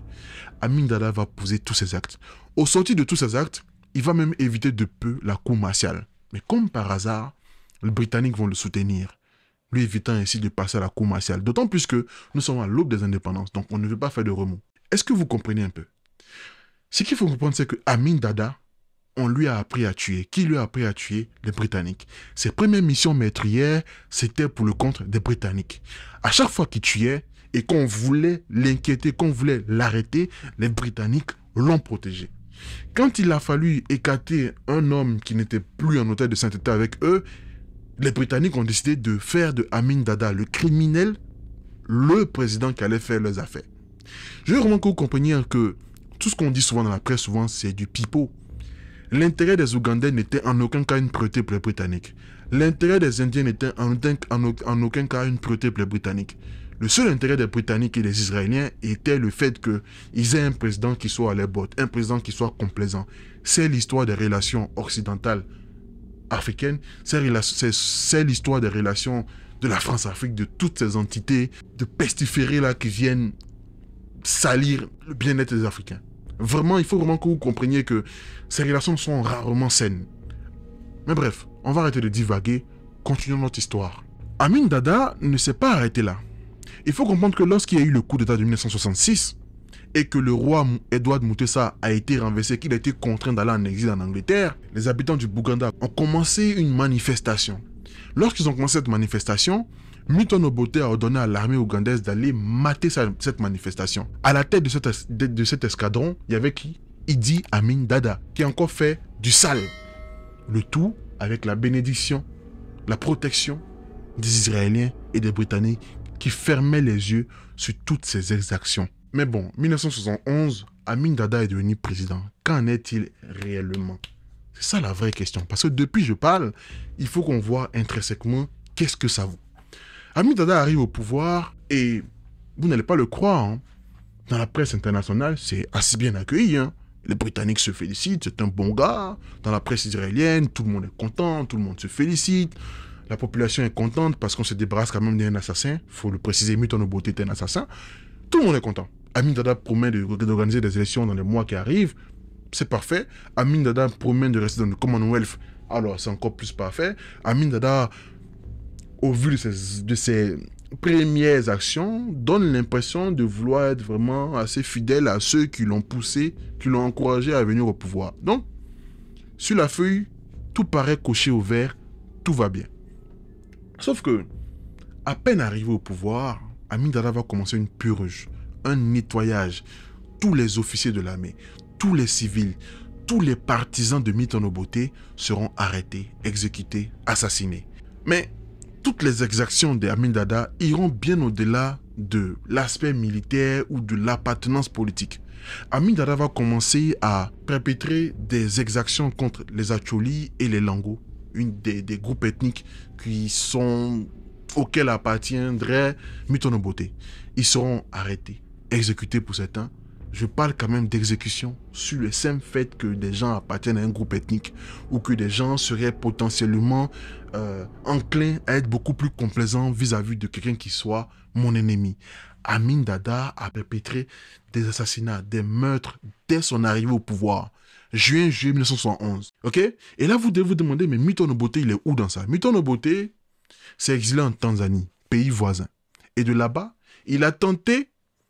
Amin Dada va poser tous ces actes. Au sorti de tous ces actes, il va même éviter de peu la cour martiale. Mais comme par hasard, les Britanniques vont le soutenir, lui évitant ainsi de passer à la cour martiale. D'autant plus que nous sommes à l'aube des indépendances, donc on ne veut pas faire de remous. Est-ce que vous comprenez un peu? Ce qu'il faut comprendre, c'est que Amin Dada, on lui a appris à tuer. Qui lui a appris à tuer? Les Britanniques. Ses premières missions meurtrières, c'était pour le compte des Britanniques. À chaque fois qu'il tuait et qu'on voulait l'inquiéter, qu'on voulait l'arrêter, les Britanniques l'ont protégé. Quand il a fallu écarter un homme qui n'était plus en hôtel de sainteté avec eux, les Britanniques ont décidé de faire de Amin Dada, le criminel, le président qui allait faire leurs affaires. Je veux vraiment que vous compreniez que tout ce qu'on dit souvent dans la presse, souvent, c'est du pipeau. L'intérêt des Ougandais n'était en aucun cas une priorité pour les Britanniques. L'intérêt des Indiens n'était en aucun cas une priorité pour les Britanniques. Le seul intérêt des Britanniques et des Israéliens était le fait qu'ils aient un président qui soit à leur botte, un président qui soit complaisant. C'est l'histoire des relations occidentales africaines, c'est l'histoire des relations de la France-Afrique, de toutes ces entités, de pestiférés là qui viennent salir le bien-être des Africains. Vraiment, il faut vraiment que vous compreniez que ces relations sont rarement saines. Mais bref, on va arrêter de divaguer, continuons notre histoire. Amin Dada ne s'est pas arrêté là. Il faut comprendre que lorsqu'il y a eu le coup d'état de 1966, et que le roi Edward Mutesa a été renversé, qu'il a été contraint d'aller en exil en Angleterre, les habitants du Buganda ont commencé une manifestation. Lorsqu'ils ont commencé cette manifestation, Milton Obote a ordonné à l'armée ougandaise d'aller mater cette manifestation. À la tête de cet escadron, il y avait qui? Idi Amin Dada, qui a encore fait du sale. Le tout avec la bénédiction, la protection des Israéliens et des Britanniques qui fermaient les yeux sur toutes ces exactions. Mais bon, 1971, Amin Dada est devenu président. Qu'en est-il réellement? C'est ça la vraie question. Parce que depuis je parle, il faut qu'on voit intrinsèquement qu'est-ce que ça vaut. Amin Dada arrive au pouvoir et vous n'allez pas le croire. Hein. Dans la presse internationale, c'est assez bien accueilli. Hein. Les Britanniques se félicitent, c'est un bon gars. Dans la presse israélienne, tout le monde est content, tout le monde se félicite. La population est contente parce qu'on se débarrasse quand même d'un assassin. Il faut le préciser, Milton Obote était un assassin. Tout le monde est content. Amin Dada promet d'organiser des élections dans les mois qui arrivent. C'est parfait. Amin Dada promet de rester dans le Commonwealth. Alors, c'est encore plus parfait. Amin Dada, au vu de ses premières actions, donne l'impression de vouloir être vraiment assez fidèle à ceux qui l'ont poussé, qui l'ont encouragé à venir au pouvoir. Donc, sur la feuille, tout paraît coché au vert, tout va bien. Sauf que, à peine arrivé au pouvoir, Amin Dada va commencer une purge, un nettoyage. Tous les officiers de l'armée, tous les civils, tous les partisans de Milton Obote seront arrêtés, exécutés, assassinés. Mais toutes les exactions d'Amin Dada iront bien au-delà de l'aspect militaire ou de l'appartenance politique. Amin Dada va commencer à perpétrer des exactions contre les Acholi et les Lango, des groupes ethniques auxquels appartiendrait Milton Obote. Ils seront arrêtés, exécutés pour certains. Je parle quand même d'exécution sur le simple fait que des gens appartiennent à un groupe ethnique ou que des gens seraient potentiellement enclins à être beaucoup plus complaisants vis-à-vis de quelqu'un qui soit mon ennemi. Amin Dada a perpétré des assassinats, des meurtres dès son arrivée au pouvoir. Juillet 1971. Ok? Et là, vous devez vous demander, mais Milton Obote, il est où dans ça? Milton Obote s'est exilé en Tanzanie, pays voisin. Et de là-bas, il a tenté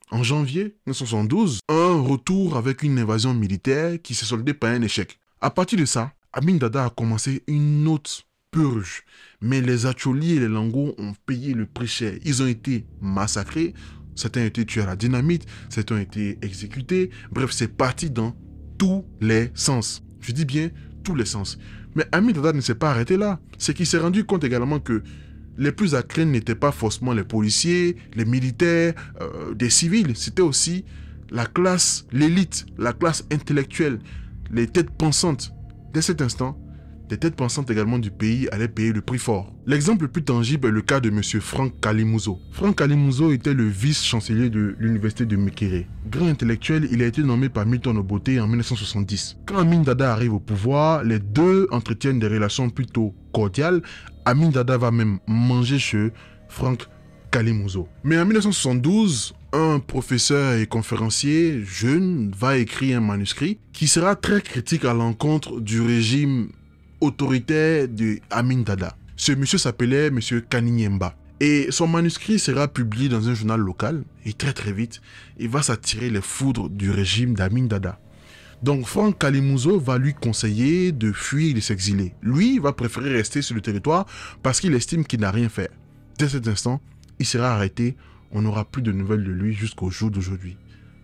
en janvier 1972, un retour avec une invasion militaire qui s'est soldée par un échec. À partir de ça, Amin Dada a commencé une autre purge. Mais les Acholi et les Lango ont payé le prix cher. Ils ont été massacrés, certains ont été tués à la dynamite, certains ont été exécutés. Bref, c'est parti dans tous les sens. Je dis bien tous les sens. Mais Amin Dada ne s'est pas arrêté là. C'est qu'il s'est rendu compte également que les plus à craindre n'étaient pas forcément les policiers, les militaires, des civils. C'était aussi la classe, l'élite, la classe intellectuelle, les têtes pensantes. Dès cet instant, les têtes pensantes également du pays allaient payer le prix fort. L'exemple le plus tangible est le cas de M. Franck Kalimouzo. Franck Kalimouzo était le vice-chancelier de l'université de Mekere. Grand intellectuel, il a été nommé par Milton Obote en 1970. Quand Amin Dada arrive au pouvoir, les deux entretiennent des relations plutôt cordiales. Amin Dada va même manger chez Franck Kalimouzo. Mais en 1972, un professeur et conférencier jeune va écrire un manuscrit qui sera très critique à l'encontre du régime autoritaire de Amin Dada. Ce monsieur s'appelait monsieur Kaninyemba et son manuscrit sera publié dans un journal local et très vite, il va s'attirer les foudres du régime d'Amin Dada. Donc Franck Kalimouzo va lui conseiller de fuir et de s'exiler. Lui va préférer rester sur le territoire parce qu'il estime qu'il n'a rien fait. Dès cet instant, il sera arrêté, on n'aura plus de nouvelles de lui jusqu'au jour d'aujourd'hui.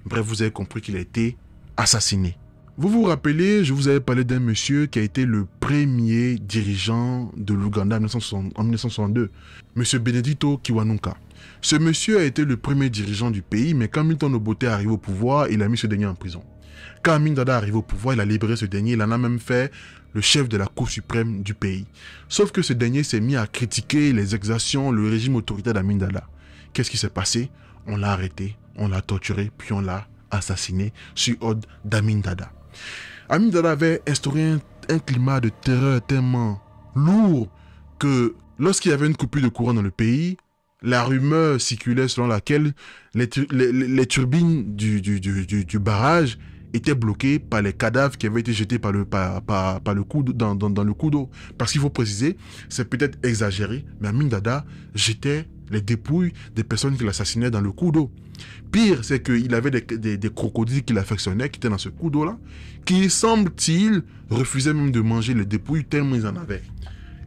Bref, vous avez compris qu'il a été assassiné. Vous vous rappelez, je vous avais parlé d'un monsieur qui a été le premier dirigeant de l'Ouganda en 1962, monsieur Benedicto Kiwanuka. Ce monsieur a été le premier dirigeant du pays, mais quand Milton Obote arrive au pouvoir, il a mis ce dernier en prison. Quand Amin Dada arrive au pouvoir, il a libéré ce dernier, il en a même fait le chef de la Cour suprême du pays. Sauf que ce dernier s'est mis à critiquer les exactions, le régime autoritaire d'Amin Dada. Qu'est-ce qui s'est passé? On l'a arrêté, on l'a torturé, puis on l'a assassiné sur ordre d'Amin Dada. Amin Dada avait instauré un climat de terreur tellement lourd que lorsqu'il y avait une coupure de courant dans le pays, la rumeur circulait selon laquelle les turbines du barrage étaient bloquées par les cadavres qui avaient été jetés par le coup dans le coup d'eau. Parce qu'il faut préciser, c'est peut-être exagéré, mais Amin Dada jetait les dépouilles des personnes qui l'assassinaient dans le coup d'eau. Pire, c'est qu'il avait des crocodiles qu'il affectionnait, qui étaient dans ce coup d'eau-là, qui, semble-t-il, refusaient même de manger les dépouilles tellement ils en avaient.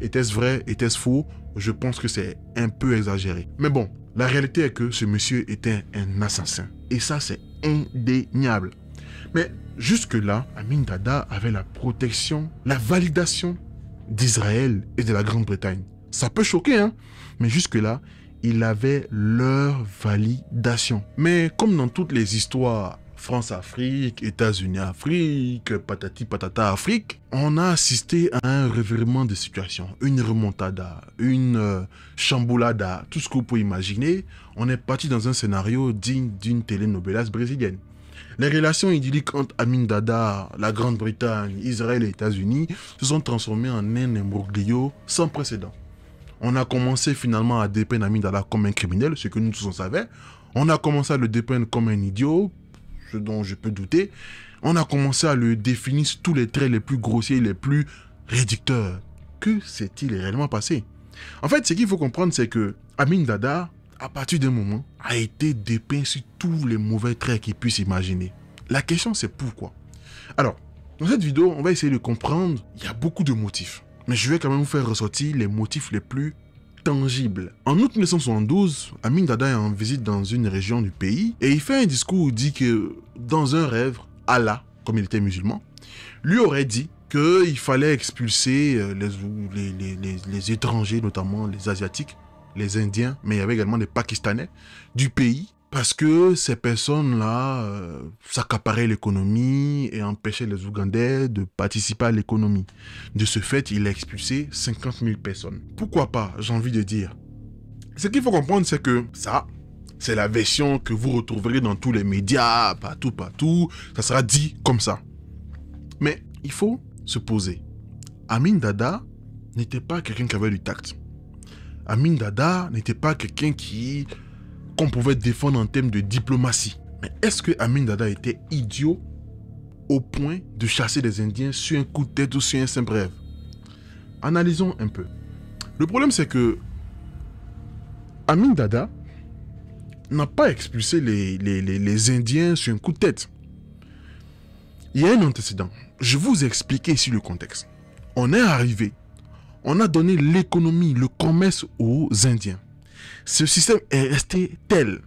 Était-ce vrai? Était-ce faux? Je pense que c'est un peu exagéré. Mais bon, la réalité est que ce monsieur était un assassin. Et ça, c'est indéniable. Mais jusque-là, Amin Dada avait la protection, la validation d'Israël et de la Grande-Bretagne. Ça peut choquer, hein? Mais jusque-là, il avait leur validation. Mais comme dans toutes les histoires, France-Afrique, États-Unis-Afrique, patati patata Afrique, on a assisté à un revirement de situation, une remontada, une chamboulada, tout ce que vous pouvez imaginer. On est parti dans un scénario digne d'une télénovela brésilienne. Les relations idylliques entre Amin Dada, la Grande-Bretagne, Israël et États-Unis se sont transformées en un imbroglio sans précédent. On a commencé finalement à dépeindre Amin Dada comme un criminel, ce que nous tous on savait. On a commencé à le dépeindre comme un idiot, ce dont je peux douter. On a commencé à le définir sous tous les traits les plus grossiers, les plus réducteurs. Que s'est-il réellement passé? En fait, ce qu'il faut comprendre, c'est que Amin Dada, à partir d'un moment, a été dépeint sur tous les mauvais traits qu'il puisse imaginer. La question, c'est pourquoi? Alors, dans cette vidéo, on va essayer de comprendre, il y a beaucoup de motifs. Mais je vais quand même vous faire ressortir les motifs les plus tangibles. En août 1972, Amin Dada est en visite dans une région du pays et il fait un discours où il dit que dans un rêve, Allah, comme il était musulman, lui aurait dit qu'il fallait expulser les étrangers, notamment les Asiatiques, les Indiens, mais il y avait également les Pakistanais du pays parce que ces personnes-là s'accaparaient l'économie et empêchaient les Ougandais de participer à l'économie. De ce fait, il a expulsé 50 000 personnes. Pourquoi pas, j'ai envie de dire. Ce qu'il faut comprendre, c'est que ça, c'est la version que vous retrouverez dans tous les médias, partout. Ça sera dit comme ça. Mais il faut se poser. Amin Dada n'était pas quelqu'un qui avait du tact. Amin Dada n'était pas quelqu'un qui... qu'on pouvait défendre en termes de diplomatie. Mais est-ce que Amin Dada était idiot au point de chasser des Indiens sur un coup de tête ou sur un simple rêve? Analysons un peu. Le problème, c'est que Amin Dada n'a pas expulsé les Indiens sur un coup de tête. Il y a un antécédent. Je vous ai expliqué ici le contexte. On est arrivé, on a donné l'économie, le commerce aux Indiens. Ce système est resté tel.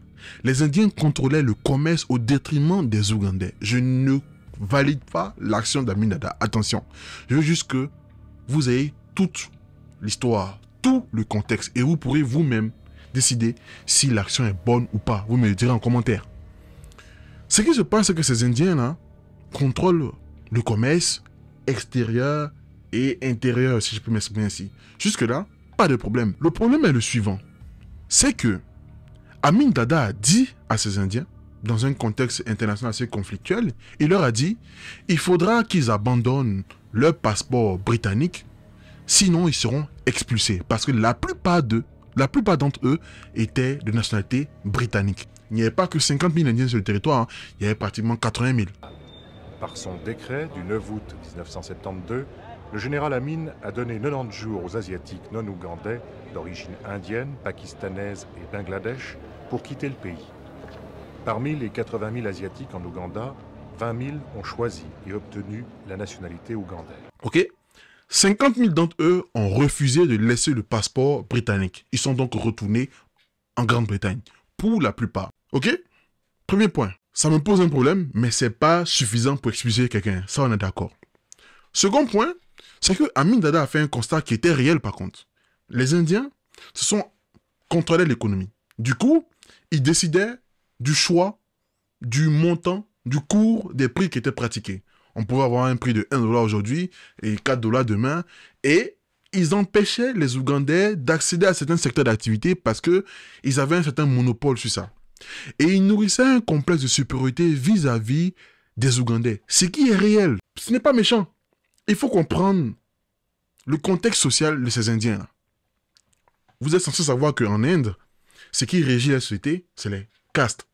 Les Indiens contrôlaient le commerce au détriment des Ougandais. Je ne valide pas l'action d'Amin Dada. Attention, je veux juste que vous avez toute l'histoire, tout le contexte, et vous pourrez vous-même décider si l'action est bonne ou pas. Vous me le direz en commentaire. Ce qui se passe, c'est que ces Indiens-là contrôlent le commerce extérieur et intérieur, si je peux m'exprimer ainsi. Jusque-là, pas de problème. Le problème est le suivant. C'est que Amin Dada a dit à ces Indiens, dans un contexte international assez conflictuel, il leur a dit, il faudra qu'ils abandonnent leur passeport britannique, sinon ils seront expulsés. Parce que la plupart d'entre eux étaient de nationalité britannique. Il n'y avait pas que 50 000 Indiens sur le territoire, hein. Il y avait pratiquement 80 000. Par son décret du 9 août 1972, le général Amin a donné 90 jours aux Asiatiques non-ougandais d'origine indienne, pakistanaise et Bangladesh pour quitter le pays. Parmi les 80 000 Asiatiques en Ouganda, 20 000 ont choisi et obtenu la nationalité ougandaise. Ok. 50 000 d'entre eux ont refusé de laisser le passeport britannique. Ils sont donc retournés en Grande-Bretagne, pour la plupart. Ok. Premier point. Ça me pose un problème, mais ce n'est pas suffisant pour expulser quelqu'un. Ça, on est d'accord. Second point, c'est que Amin Dada a fait un constat qui était réel par contre. Les Indiens se sont contrôlés l'économie. Du coup, ils décidaient du choix, du montant, du cours, des prix qui étaient pratiqués. On pouvait avoir un prix de 1 $ aujourd'hui et 4 $ demain. Et ils empêchaient les Ougandais d'accéder à certains secteurs d'activité parce qu'ils avaient un certain monopole sur ça. Et ils nourrissaient un complexe de supériorité vis-à-vis des Ougandais. Ce qui est réel. Ce n'est pas méchant. Il faut comprendre le contexte social de ces Indiens-là. Vous êtes censé savoir qu'en Inde, ce qui régit la société, c'est les castes.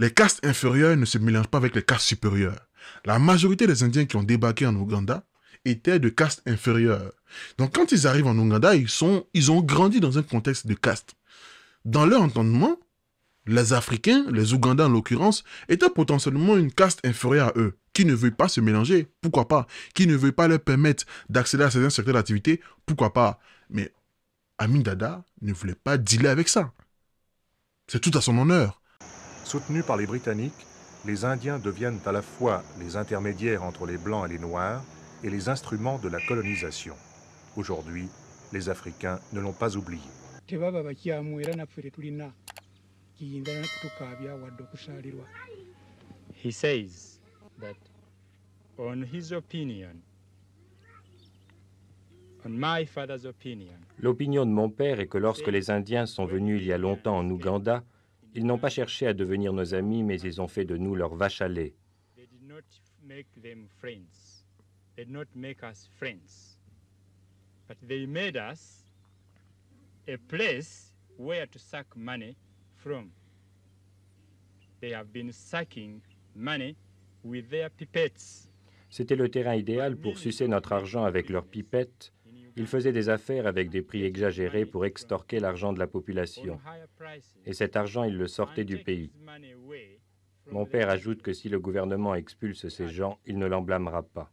Les castes inférieures ne se mélangent pas avec les castes supérieures. La majorité des Indiens qui ont débarqué en Ouganda étaient de castes inférieures. Donc quand ils arrivent en Ouganda, ils ont grandi dans un contexte de caste. Dans leur entendement, les Africains, les Ougandais en l'occurrence, étaient potentiellement une caste inférieure à eux, qui ne veut pas se mélanger, pourquoi pas, qui ne veut pas leur permettre d'accéder à certains secteurs d'activité, pourquoi pas. Mais Amin Dada ne voulait pas dealer avec ça. C'est tout à son honneur. Soutenus par les Britanniques, les Indiens deviennent à la fois les intermédiaires entre les Blancs et les Noirs et les instruments de la colonisation. Aujourd'hui, les Africains ne l'ont pas oublié. He says that on his opinion, l'opinion de mon père est que lorsque les Indiens sont venus il y a longtemps en Ouganda, ils n'ont pas cherché à devenir nos amis, mais ils ont fait de nous leur vache à lait. C'était le terrain idéal pour sucer notre argent avec leurs pipettes. Ils faisaient des affaires avec des prix exagérés pour extorquer l'argent de la population. Et cet argent, ils le sortaient du pays. Mon père ajoute que si le gouvernement expulse ces gens, il ne l'en blâmera pas.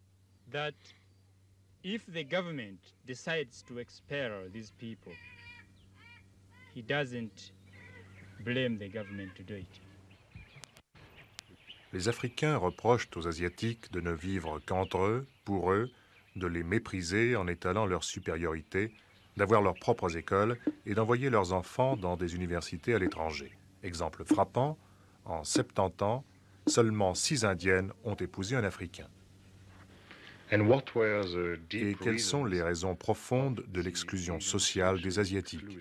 Les Africains reprochent aux Asiatiques de ne vivre qu'entre eux, pour eux, de les mépriser en étalant leur supériorité, d'avoir leurs propres écoles et d'envoyer leurs enfants dans des universités à l'étranger. Exemple frappant, en 70 ans, seulement 6 Indiennes ont épousé un Africain. Et quelles sont les raisons profondes de l'exclusion sociale des Asiatiques?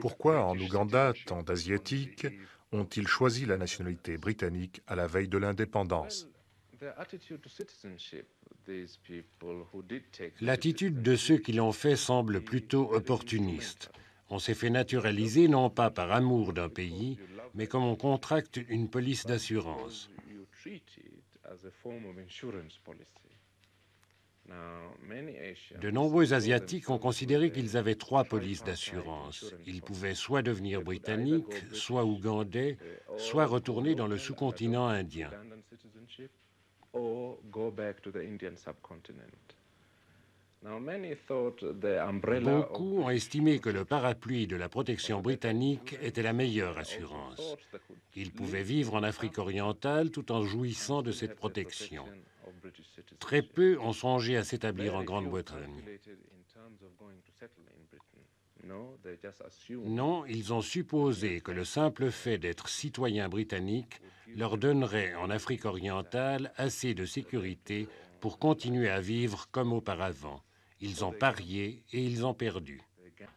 Pourquoi en Ouganda, tant d'Asiatiques ont-ils choisi la nationalité britannique à la veille de l'indépendance? L'attitude de ceux qui l'ont fait semble plutôt opportuniste. On s'est fait naturaliser non pas par amour d'un pays, mais comme on contracte une police d'assurance. De nombreux Asiatiques ont considéré qu'ils avaient 3 polices d'assurance. Ils pouvaient soit devenir britanniques, soit ougandais, soit retourner dans le sous-continent indien. Beaucoup ont estimé que le parapluie de la protection britannique était la meilleure assurance. Ils pouvaient vivre en Afrique orientale tout en jouissant de cette protection. Très peu ont songé à s'établir en Grande-Bretagne. Non, ils ont supposé que le simple fait d'être citoyens britanniques leur donnerait en Afrique orientale assez de sécurité pour continuer à vivre comme auparavant. Ils ont parié et ils ont perdu.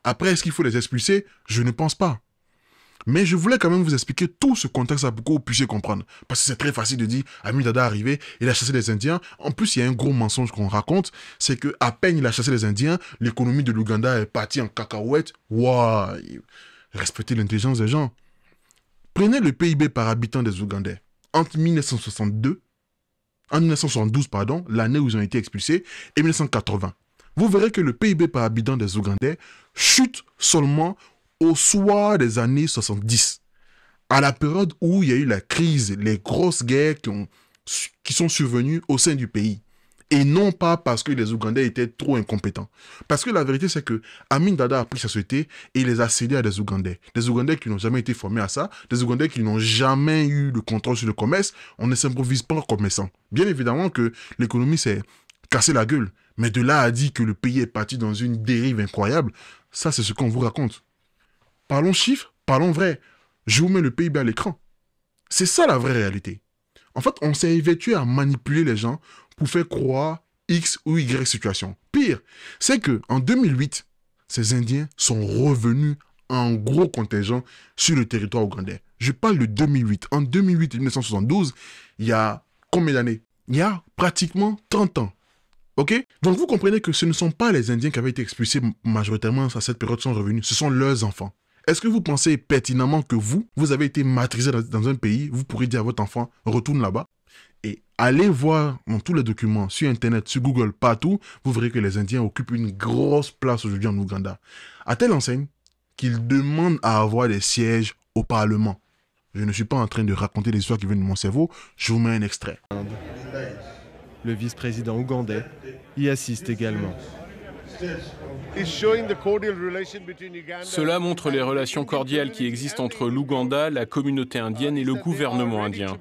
Après, est-ce qu'il faut les expulser? Je ne pense pas. Mais je voulais quand même vous expliquer tout ce contexte-là pour que vous puissiez comprendre. Parce que c'est très facile de dire, Amin Dada est arrivé, il a chassé les Indiens. En plus, il y a un gros mensonge qu'on raconte, c'est qu'à peine il a chassé les Indiens, l'économie de l'Ouganda est partie en cacahuète. Waouh! Respectez l'intelligence des gens. Prenez le PIB par habitant des Ougandais. Entre 1972, l'année où ils ont été expulsés, et 1980. Vous verrez que le PIB par habitant des Ougandais chute seulement au soir des années 70, à la période où il y a eu la crise, les grosses guerres qui sont survenues au sein du pays. Et non pas parce que les Ougandais étaient trop incompétents. Parce que la vérité, c'est que Amin Dada a pris sa société et il les a cédés à des Ougandais. Des Ougandais qui n'ont jamais été formés à ça, des Ougandais qui n'ont jamais eu le contrôle sur le commerce. On ne s'improvise pas en commerçant. Bien évidemment que l'économie s'est cassée la gueule. Mais de là à dire que le pays est parti dans une dérive incroyable, ça c'est ce qu'on vous raconte. Parlons chiffres, parlons vrai. Je vous mets le PIB à l'écran. C'est ça la vraie réalité. En fait, on s'est évertué à manipuler les gens pour faire croire X ou Y situation. Pire, c'est qu'en 2008, ces Indiens sont revenus en gros contingent sur le territoire ougandais. Je parle de 2008. En 2008 et 1972, il y a combien d'années? Il y a pratiquement 30 ans. Okay? Donc vous comprenez que ce ne sont pas les Indiens qui avaient été expulsés majoritairement à cette période qui sont revenus, ce sont leurs enfants. Est-ce que vous pensez pertinemment que vous avez été matrixé dans un pays, vous pourrez dire à votre enfant, retourne là-bas? Et allez voir dans tous les documents, sur Internet, sur Google, partout, vous verrez que les Indiens occupent une grosse place aujourd'hui en Ouganda. À telle enseigne qu'ils demandent à avoir des sièges au Parlement. Je ne suis pas en train de raconter les histoires qui viennent de mon cerveau, je vous mets un extrait. Le vice-président ougandais y assiste également. Cela montre les relations cordiales qui existent entre l'Ouganda, la communauté indienne et le gouvernement indien.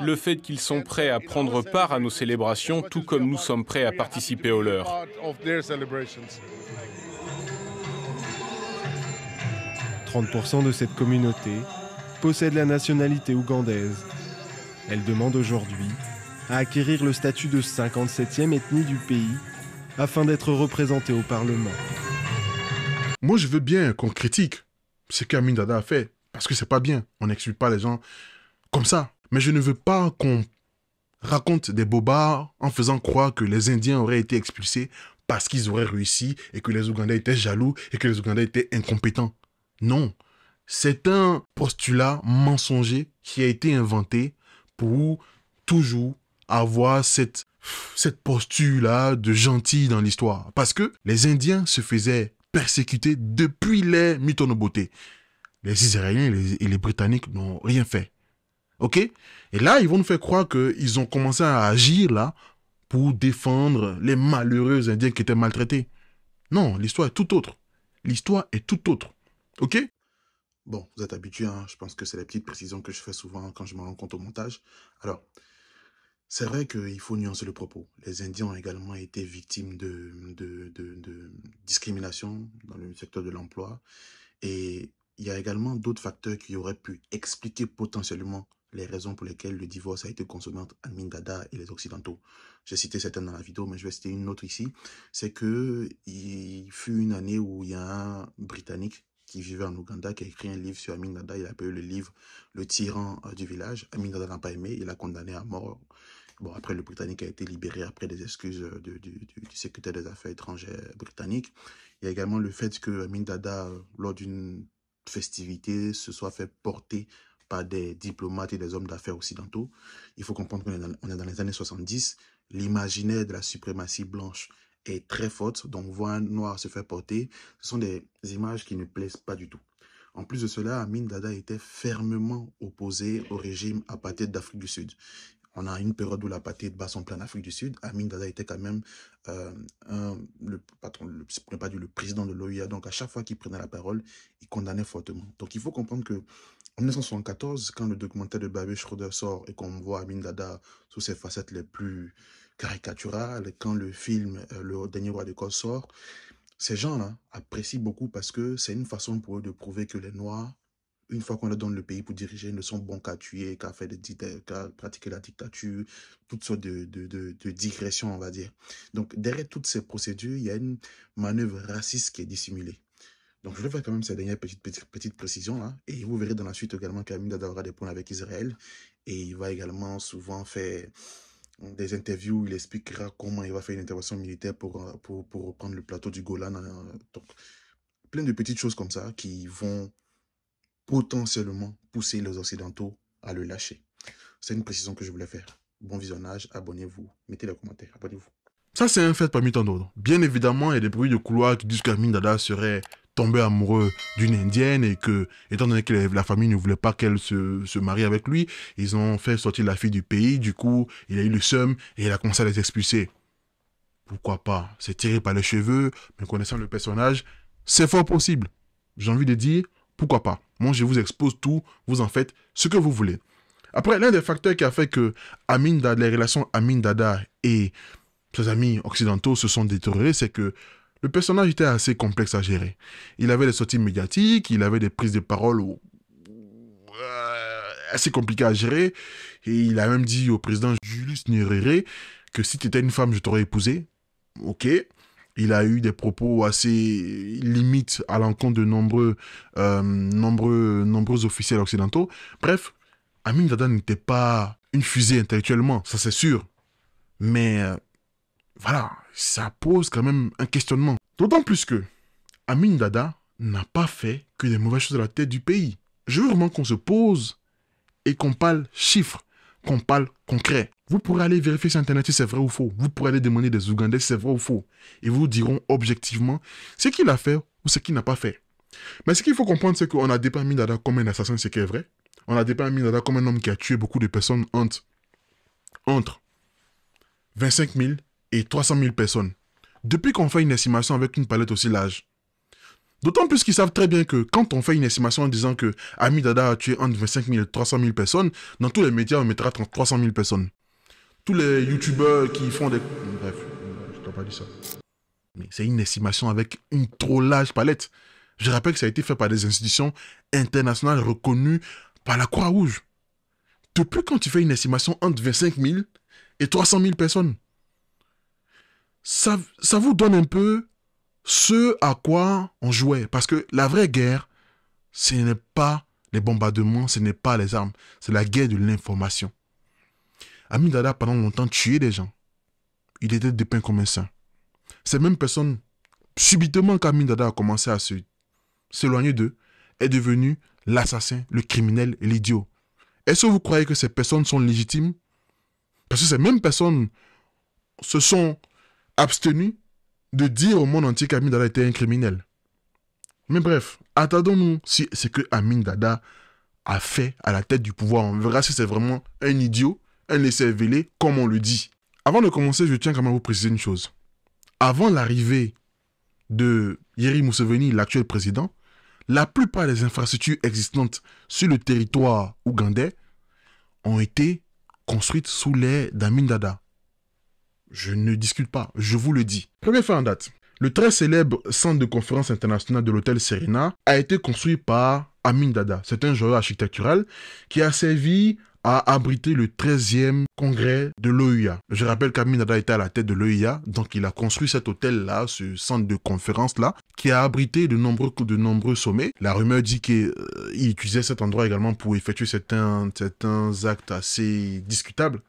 Le fait qu'ils sont prêts à prendre part à nos célébrations, tout comme nous sommes prêts à participer aux leurs. 30% de cette communauté possède la nationalité ougandaise. Elle demande aujourd'hui à acquérir le statut de 57e ethnie du pays afin d'être représenté au Parlement. Moi, je veux bien qu'on critique ce qu'Amin Dada a fait, parce que c'est pas bien. On n'exclut pas les gens comme ça. Mais je ne veux pas qu'on raconte des bobards en faisant croire que les Indiens auraient été expulsés parce qu'ils auraient réussi et que les Ougandais étaient jaloux et que les Ougandais étaient incompétents. Non, c'est un postulat mensonger qui a été inventé pour toujours avoir cette posture-là de gentil dans l'histoire. Parce que les Indiens se faisaient persécuter depuis les Milton Obote. Les Israéliens et les Britanniques n'ont rien fait. OK? Et là, ils vont nous faire croire qu'ils ont commencé à agir là pour défendre les malheureux Indiens qui étaient maltraités. Non, l'histoire est tout autre. L'histoire est tout autre. OK? Bon, vous êtes habitués, hein? Je pense que c'est les petites précisions que je fais souvent quand je me rends compte au montage. Alors, c'est vrai qu'il faut nuancer le propos. Les Indiens ont également été victimes de discrimination dans le secteur de l'emploi. Et il y a également d'autres facteurs qui auraient pu expliquer potentiellement les raisons pour lesquelles le divorce a été consommé entre Amin Dada et les Occidentaux. J'ai cité certaines dans la vidéo, mais je vais citer une autre ici. C'est qu'il fut une année où il y a un Britannique qui vivait en Ouganda, qui a écrit un livre sur Amin Dada. Il a appelé le livre « Le tyran du village ». Amin Dada n'a pas aimé, il l'a condamné à mort. Bon, après, le Britannique a été libéré après des excuses du secrétaire des Affaires étrangères britannique. Il y a également le fait que Amin Dada, lors d'une festivité, se soit fait porter par des diplomates et des hommes d'affaires occidentaux. Il faut comprendre qu'on est dans les années 70. L'imaginaire de la suprématie blanche est très forte, donc on voit un noir se faire porter. Ce sont des images qui ne plaisent pas du tout. En plus de cela, Amin Dada était fermement opposé au régime apartheid d'Afrique du Sud. On a une période où l'apartheid bat son plein en Afrique du Sud. Amin Dada était quand même le président de l'OIA. Donc à chaque fois qu'il prenait la parole, il condamnait fortement. Donc il faut comprendre que en 1974, quand le documentaire de Barbie Schroeder sort et qu'on voit Amin Dada sous ses facettes les plus caricatural quand le film Le Dernier Roi d'Écosse sort. Ces gens-là apprécient beaucoup parce que c'est une façon pour eux de prouver que les Noirs, une fois qu'on leur donne le pays pour diriger, ne sont bons qu'à tuer, qu'à pratiquer la dictature, toutes sortes de digressions, on va dire. Donc, derrière toutes ces procédures, il y a une manœuvre raciste qui est dissimulée. Donc, je vais faire quand même ces dernières petites précisions-là. Et vous verrez dans la suite également qu'Amin Dada aura des points avec Israël. Et il va également souvent faire des interviews où il expliquera comment il va faire une intervention militaire pour reprendre le plateau du Golan. Donc, plein de petites choses comme ça qui vont potentiellement pousser les Occidentaux à le lâcher. C'est une précision que je voulais faire. Bon visionnage, abonnez-vous, mettez les commentaires, abonnez-vous. Ça, c'est un fait parmi tant d'autres. Bien évidemment, il y a des bruits de couloir qui disent qu'Amin Dada serait tombé amoureux d'une Indienne et que, étant donné que la famille ne voulait pas qu'elle se marie avec lui, ils ont fait sortir la fille du pays, du coup, il a eu le seum et il a commencé à les expulser. Pourquoi pas? C'est tiré par les cheveux, mais connaissant le personnage, c'est fort possible. J'ai envie de dire, pourquoi pas? Moi, je vous expose tout, vous en faites ce que vous voulez. Après, l'un des facteurs qui a fait que les relations Amin Dada et ses amis occidentaux se sont détériorées, c'est que le personnage était assez complexe à gérer. Il avait des sorties médiatiques, il avait des prises de parole assez compliquées à gérer, et il a même dit au président Julius Nyerere que si tu étais une femme, je t'aurais épousé. Ok. Il a eu des propos assez limites à l'encontre de nombreux officiels occidentaux. Bref, Amin Dada n'était pas une fusée intellectuellement, ça c'est sûr. Mais voilà, ça pose quand même un questionnement. D'autant plus que Amin Dada n'a pas fait que des mauvaises choses à la tête du pays. Je veux vraiment qu'on se pose et qu'on parle chiffres, qu'on parle concret. Vous pourrez aller vérifier sur Internet si c'est vrai ou faux. Vous pourrez aller demander des Ougandais si c'est vrai ou faux. Et vous diront objectivement ce qu'il a fait ou ce qu'il n'a pas fait. Mais ce qu'il faut comprendre, c'est qu'on a dépeint Amin Dada comme un assassin, ce qui est vrai. On a dépeint Amin Dada comme un homme qui a tué beaucoup de personnes entre 25 000 et 300 000 personnes. Depuis qu'on fait une estimation avec une palette aussi large. D'autant plus qu'ils savent très bien que quand on fait une estimation en disant que Amin Dada a tué entre 25 000 et 300 000 personnes, dans tous les médias, on mettra 300 000 personnes. Tous les youtubeurs qui font des... Bref, je t'ai pas dit ça. Mais c'est une estimation avec une trop large palette. Je rappelle que ça a été fait par des institutions internationales reconnues par la Croix-Rouge. Depuis quand tu fais une estimation entre 25 000 et 300 000 personnes, ça vous donne un peu ce à quoi on jouait. Parce que la vraie guerre, ce n'est pas les bombardements, ce n'est pas les armes. C'est la guerre de l'information. Amin Dada, pendant longtemps, tuait des gens. Il était dépeint comme un saint. Ces mêmes personnes, subitement qu'Amin Dada a commencé à s'éloigner d'eux, est devenu l'assassin, le criminel et l'idiot. Est-ce que vous croyez que ces personnes sont légitimes? Parce que ces mêmes personnes se sont abstenues de dire au monde entier qu'Amin Dada était un criminel. Mais bref, attendons-nous si c'est que Amin Dada a fait à la tête du pouvoir. On verra si c'est vraiment un idiot, un laisser-aller, comme on le dit. Avant de commencer, je tiens quand même à vous préciser une chose. Avant l'arrivée de Yoweri Museveni, l'actuel président, la plupart des infrastructures existantes sur le territoire ougandais ont été construites sous l'ère d'Amin Dada. Je ne discute pas, je vous le dis. Première fois en date, le très célèbre centre de conférence internationale de l'hôtel Serena a été construit par Amin Dada. C'est un joyau architectural qui a servi à abriter le 13e congrès de l'OIA. Je rappelle qu'Amin Dada était à la tête de l'OIA, donc il a construit cet hôtel-là, ce centre de conférence-là, qui a abrité de nombreux sommets. La rumeur dit qu'il utilisait cet endroit également pour effectuer certains actes assez discutables.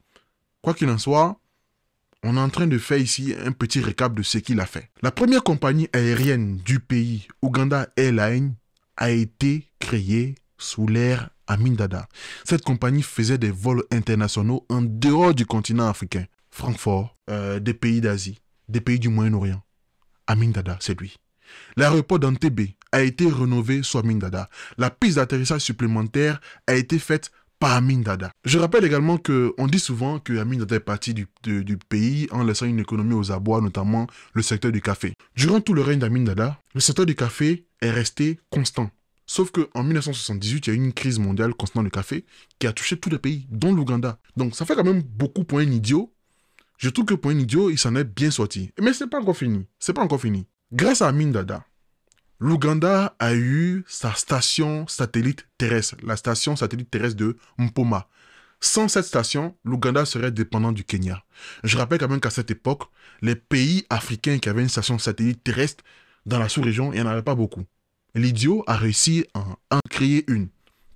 Quoi qu'il en soit, on est en train de faire ici un petit récap de ce qu'il a fait. La première compagnie aérienne du pays, Uganda Airlines, a été créée sous l'ère Amin Dada. Cette compagnie faisait des vols internationaux en dehors du continent africain. Francfort, des pays d'Asie, des pays du Moyen-Orient. Amin Dada, c'est lui. L'aéroport d'Entebbe a été rénové sous Amin Dada. La piste d'atterrissage supplémentaire a été faite par Amin Dada. Je rappelle également qu'on dit souvent que Amin Dada est parti du pays en laissant une économie aux abois, notamment le secteur du café. Durant tout le règne d'Amin Dada, le secteur du café est resté constant. Sauf qu'en 1978, il y a eu une crise mondiale concernant le café qui a touché tous les pays, dont l'Ouganda. Donc ça fait quand même beaucoup pour un idiot Je trouve que pour un idiot, il s'en est bien sorti. Mais ce n'est pas encore fini. C'est pas encore fini. Grâce à Amin Dada, l'Ouganda a eu sa station satellite terrestre, la station satellite terrestre de Mpoma. Sans cette station, l'Ouganda serait dépendant du Kenya. Je rappelle quand même qu'à cette époque, les pays africains qui avaient une station satellite terrestre dans la sous-région, il n'y en avait pas beaucoup. L'idiot a réussi à en créer une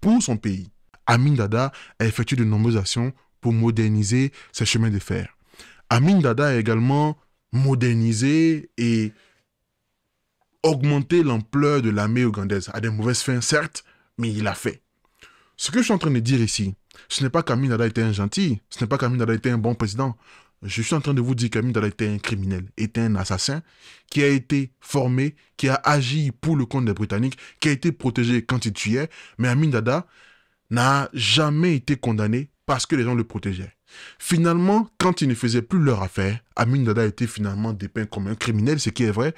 pour son pays. Amin Dada a effectué de nombreuses actions pour moderniser ses chemins de fer. Amin Dada a également modernisé et augmenté l'ampleur de l'armée ougandaise. À des mauvaises fins, certes, mais il l'a fait. Ce que je suis en train de dire ici, ce n'est pas qu'Amin Dada était un gentil, ce n'est pas qu'Amin Dada était un bon président. Je suis en train de vous dire qu'Amin Dada était un criminel, était un assassin qui a été formé, qui a agi pour le compte des Britanniques, qui a été protégé quand il tuait, mais Amin Dada n'a jamais été condamné parce que les gens le protégeaient. Finalement, quand ils ne faisaient plus leur affaire, Amin Dada était finalement dépeint comme un criminel, ce qui est vrai,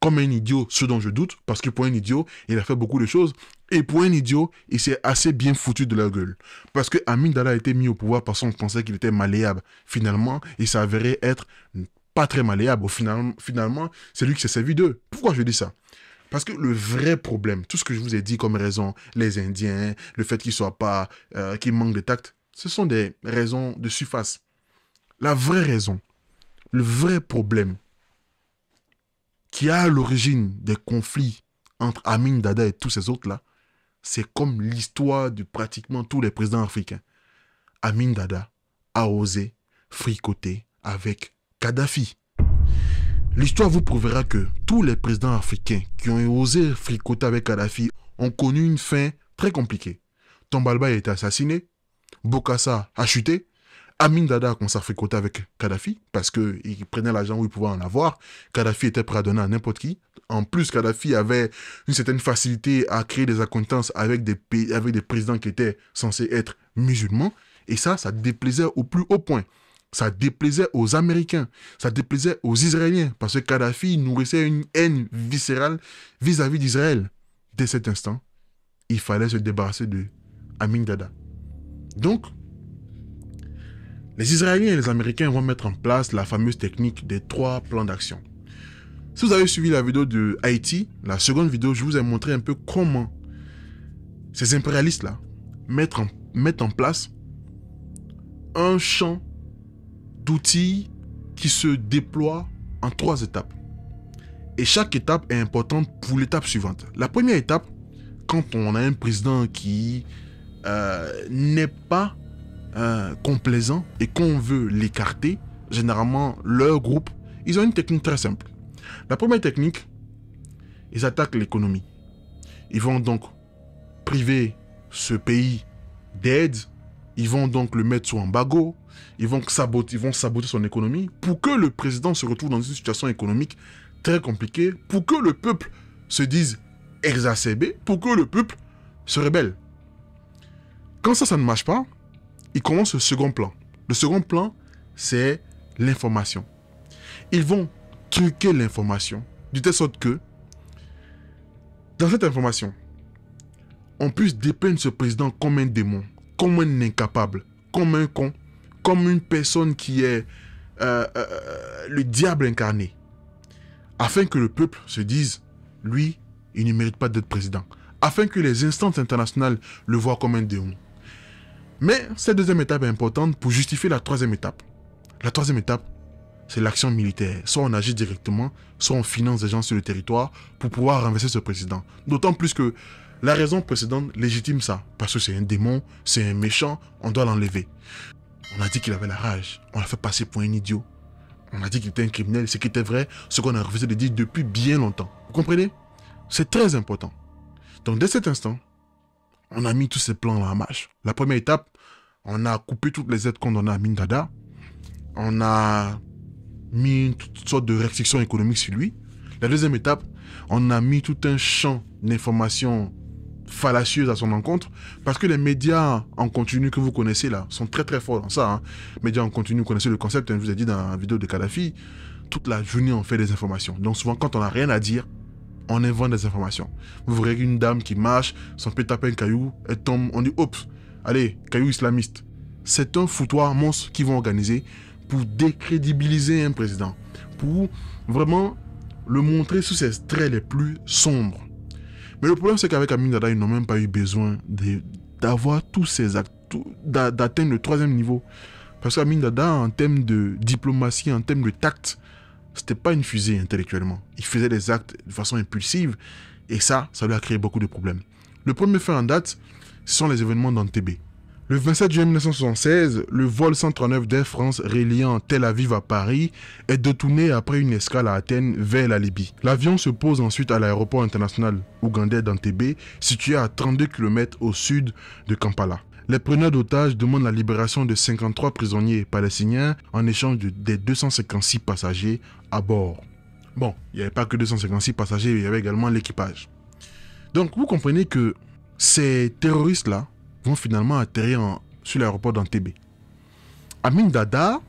comme un idiot, ce dont je doute, parce que pour un idiot, il a fait beaucoup de choses, et pour un idiot, il s'est assez bien foutu de la gueule. Parce que Amin Dada a été mis au pouvoir parce qu'on pensait qu'il était malléable. Finalement, il s'est avéré être pas très malléable. Finalement, c'est lui qui s'est servi d'eux. Pourquoi je dis ça? Parce que le vrai problème, tout ce que je vous ai dit comme raison, les Indiens, le fait qu'ils soient pas, qu'ils manquent de tact, ce sont des raisons de surface. La vraie raison, le vrai problème qui a à l'origine des conflits entre Amin Dada et tous ces autres-là, c'est comme l'histoire de pratiquement tous les présidents africains. Amin Dada a osé fricoter avec Kadhafi. L'histoire vous prouvera que tous les présidents africains qui ont osé fricoter avec Kadhafi ont connu une fin très compliquée. Tambalba a été assassiné, Bokassa a chuté, Amin Dada a commencé à fricoter avec Kadhafi parce qu'il prenait l'argent où il pouvait en avoir. Kadhafi était prêt à donner à n'importe qui. En plus, Kadhafi avait une certaine facilité à créer des accointances avec des pays, avec des présidents qui étaient censés être musulmans. Et ça, ça déplaisait au plus haut point. Ça déplaisait aux Américains, ça déplaisait aux Israéliens parce que Kadhafi nourrissait une haine viscérale vis-à-vis d'Israël. Dès cet instant, il fallait se débarrasser de Amin Dada. Donc, les Israéliens et les Américains vont mettre en place la fameuse technique des 3 plans d'action. Si vous avez suivi la vidéo de Haïti, la seconde vidéo, je vous ai montré un peu comment ces impérialistes-là mettent en place un champ d'outils qui se déploie en 3 étapes. Et chaque étape est importante pour l'étape suivante. La première étape, quand on a un président qui n'est pas complaisant et qu'on veut l'écarter, généralement leur groupe, ils ont une technique très simple. La première technique, ils attaquent l'économie. Ils vont donc priver ce pays d'aide, ils vont donc le mettre sous embargo, ils vont saboter son économie pour que le président se retrouve dans une situation économique très compliquée, pour que le peuple se dise exacerbé, pour que le peuple se rébelle. Quand ça ne marche pas, ils commencent le second plan. Le second plan, c'est l'information. Ils vont truquer l'information, de telle sorte que, dans cette information, on puisse dépeindre ce président comme un démon, comme un incapable, comme un con, comme une personne qui est le diable incarné, afin que le peuple se dise, lui, il ne mérite pas d'être président, afin que les instances internationales le voient comme un démon. Mais cette deuxième étape est importante pour justifier la troisième étape. La troisième étape, c'est l'action militaire. Soit on agit directement, soit on finance des gens sur le territoire pour pouvoir renverser ce président. D'autant plus que la raison précédente légitime ça. Parce que c'est un démon, c'est un méchant, on doit l'enlever. On a dit qu'il avait la rage, on l'a fait passer pour un idiot. On a dit qu'il était un criminel, ce qui était vrai, ce qu'on a refusé de dire depuis bien longtemps. Vous comprenez? C'est très important. Donc dès cet instant, on a mis tous ces plans en marche. La première étape, on a coupé toutes les aides qu'on donnait à Amin Dada. On a mis toutes sortes de restrictions économiques sur lui. La deuxième étape, on a mis tout un champ d'informations fallacieuses à son encontre. Parce que les médias en continu que vous connaissez là sont très très forts dans ça. Hein. Les médias en continu, vous connaissez le concept, hein, je vous ai dit dans la vidéo de Kadhafi. Toute la journée, on fait des informations. Donc souvent, quand on n'a rien à dire, on invente des informations. Vous verrez une dame qui marche, son pied tape un caillou, elle tombe, on dit « Oups, allez, caillou islamiste ». C'est un foutoir monstre qu'ils vont organiser pour décrédibiliser un président, pour vraiment le montrer sous ses traits les plus sombres. Mais le problème, c'est qu'avec Amin Dada, ils n'ont même pas eu besoin d'avoir tous ces actes, d'atteindre le troisième niveau. Parce qu'Amin Dada, en termes de diplomatie, en termes de tact, c'était pas une fusée intellectuellement. Il faisait des actes de façon impulsive et ça lui a créé beaucoup de problèmes. Le premier fait en date, ce sont les événements d'Entebbe. Le 27 juillet 1976, le vol 139 d'Air France reliant Tel Aviv à Paris est détourné après une escale à Athènes vers la Libye. L'avion se pose ensuite à l'aéroport international ougandais d'Entebbe, situé à 32 km au sud de Kampala. Les preneurs d'otages demandent la libération de 53 prisonniers palestiniens en échange des 256 passagers à bord. Bon, il n'y avait pas que 256 passagers, il y avait également l'équipage. Donc vous comprenez que ces terroristes-là vont finalement atterrir sur l'aéroport d'Entebbe. Amin Dada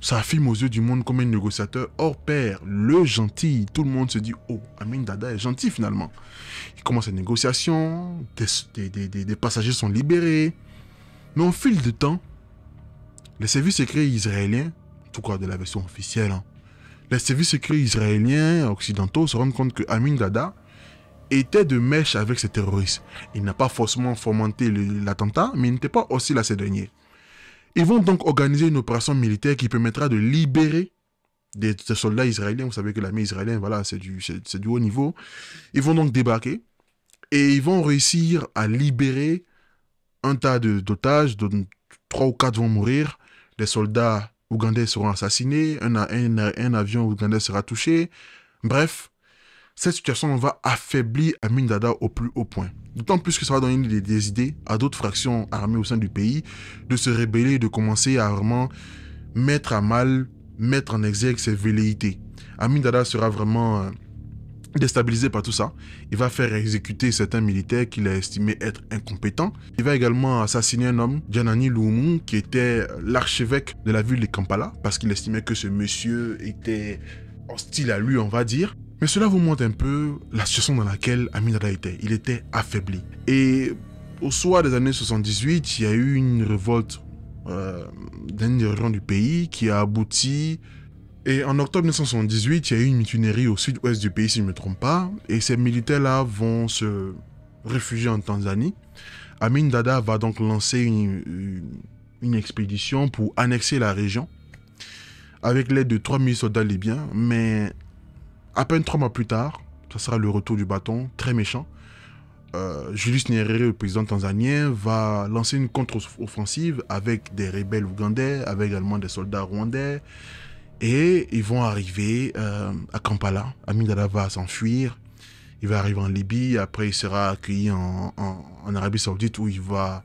s'affirme aux yeux du monde comme un négociateur hors pair, le gentil. Tout le monde se dit, oh, Amin Dada est gentil finalement. Il commence les négociations, des passagers sont libérés. Mais au fil du temps, les services secrets israéliens, en tout cas de la version officielle, hein, les services secrets israéliens occidentaux se rendent compte que Amin Dada était de mèche avec ces terroristes. Il n'a pas forcément fomenté l'attentat, mais il n'était pas hostile à ces derniers. Ils vont donc organiser une opération militaire qui permettra de libérer des soldats israéliens. Vous savez que l'armée israélienne, voilà, c'est du haut niveau. Ils vont donc débarquer et ils vont réussir à libérer un tas d'otages. 3 ou 4 vont mourir. Les soldats ougandais seront assassinés. Un avion ougandais sera touché. Bref, cette situation va affaiblir Amin Dada au plus haut point. D'autant plus que ça va donner des idées à d'autres fractions armées au sein du pays de se rébeller, de commencer à vraiment mettre à mal, mettre en exergue ses velléités. Amin Dada sera vraiment déstabilisé par tout ça. Il va faire exécuter certains militaires qu'il a estimé être incompétents. Il va également assassiner un homme, Djanani Lumu, qui était l'archevêque de la ville de Kampala, parce qu'il estimait que ce monsieur était hostile à lui, on va dire. Mais cela vous montre un peu la situation dans laquelle Amin Dada était. Il était affaibli. Et au soir des années 78, il y a eu une révolte d'un des régions du pays qui a abouti. Et en octobre 1978, il y a eu une mutinerie au sud-ouest du pays, si je ne me trompe pas. Et ces militaires-là vont se réfugier en Tanzanie. Amin Dada va donc lancer une expédition pour annexer la région avec l'aide de 3000 soldats libyens. Mais à peine 3 mois plus tard, ça sera le retour du bâton, très méchant. Julius Nyerere, le président tanzanien, va lancer une contre-offensive avec des rebelles ougandais, avec également des soldats rwandais. Et ils vont arriver à Kampala. Amin Dada va s'enfuir. Il va arriver en Libye. Après, il sera accueilli en Arabie Saoudite où il va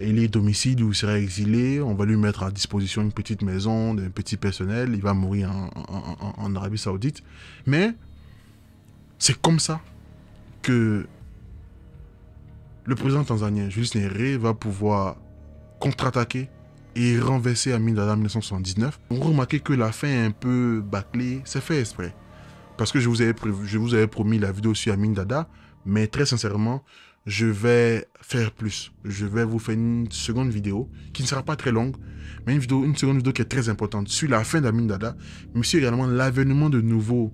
élire domicile, où il sera exilé. On va lui mettre à disposition une petite maison, un petit personnel. Il va mourir en Arabie Saoudite. Mais c'est comme ça que le président tanzanien, Julius Nyerere, va pouvoir contre-attaquer et renverser Amin Dada en 1979. On remarque que la fin est un peu bâclée. C'est fait exprès. Parce que je vous avais promis la vidéo sur Amin Dada. Mais très sincèrement, je vais faire plus. Je vais vous faire une seconde vidéo qui ne sera pas très longue, mais une seconde vidéo qui est très importante sur la fin d'Amin Dada, mais aussi également l'avènement de nouveaux.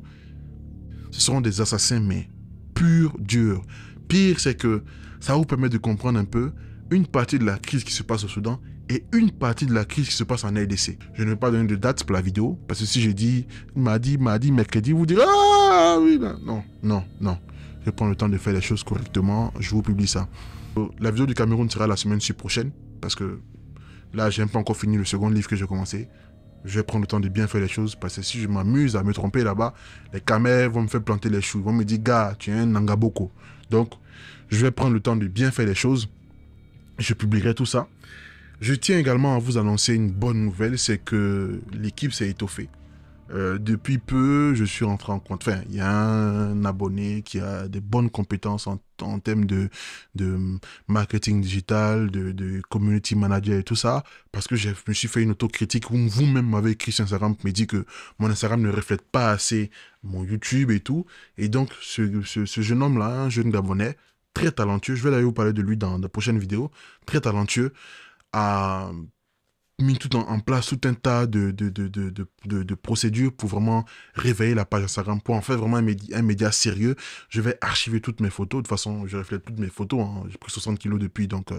Ce seront des assassins, mais purs, durs. Pire, c'est que ça vous permet de comprendre un peu une partie de la crise qui se passe au Soudan et une partie de la crise qui se passe en RDC. Je ne vais pas donner de date pour la vidéo, parce que si je dis mardi, mercredi, vous direz ah oui, non. Je prends le temps de faire les choses correctement, je vous publie ça. La vidéo du Cameroun sera la semaine prochaine, parce que là, j'ai pas encore fini le second livre que j'ai commencé. Je vais prendre le temps de bien faire les choses, parce que si je m'amuse à me tromper là-bas, les caméras vont me faire planter les choux, ils vont me dire, gars, tu es un nangaboko. Donc, je vais prendre le temps de bien faire les choses, je publierai tout ça. Je tiens également à vous annoncer une bonne nouvelle, c'est que l'équipe s'est étoffée. Depuis peu, je suis rentré en compte. Enfin, il y a un abonné qui a des bonnes compétences en termes de marketing digital, de community manager et tout ça. Parce que je me suis fait une autocritique où vous-même m'avez écrit sur Instagram qui me dit que mon Instagram ne reflète pas assez mon YouTube et tout. Et donc, ce jeune homme-là, un jeune Gabonais, très talentueux, je vais d'ailleurs vous parler de lui dans la prochaine vidéo, très talentueux, a mis tout en place tout un tas de procédures pour vraiment réveiller la page Instagram, pour en faire vraiment un média sérieux. Je vais archiver toutes mes photos. De toute façon, je reflète toutes mes photos, hein. J'ai pris 60 kilos depuis, donc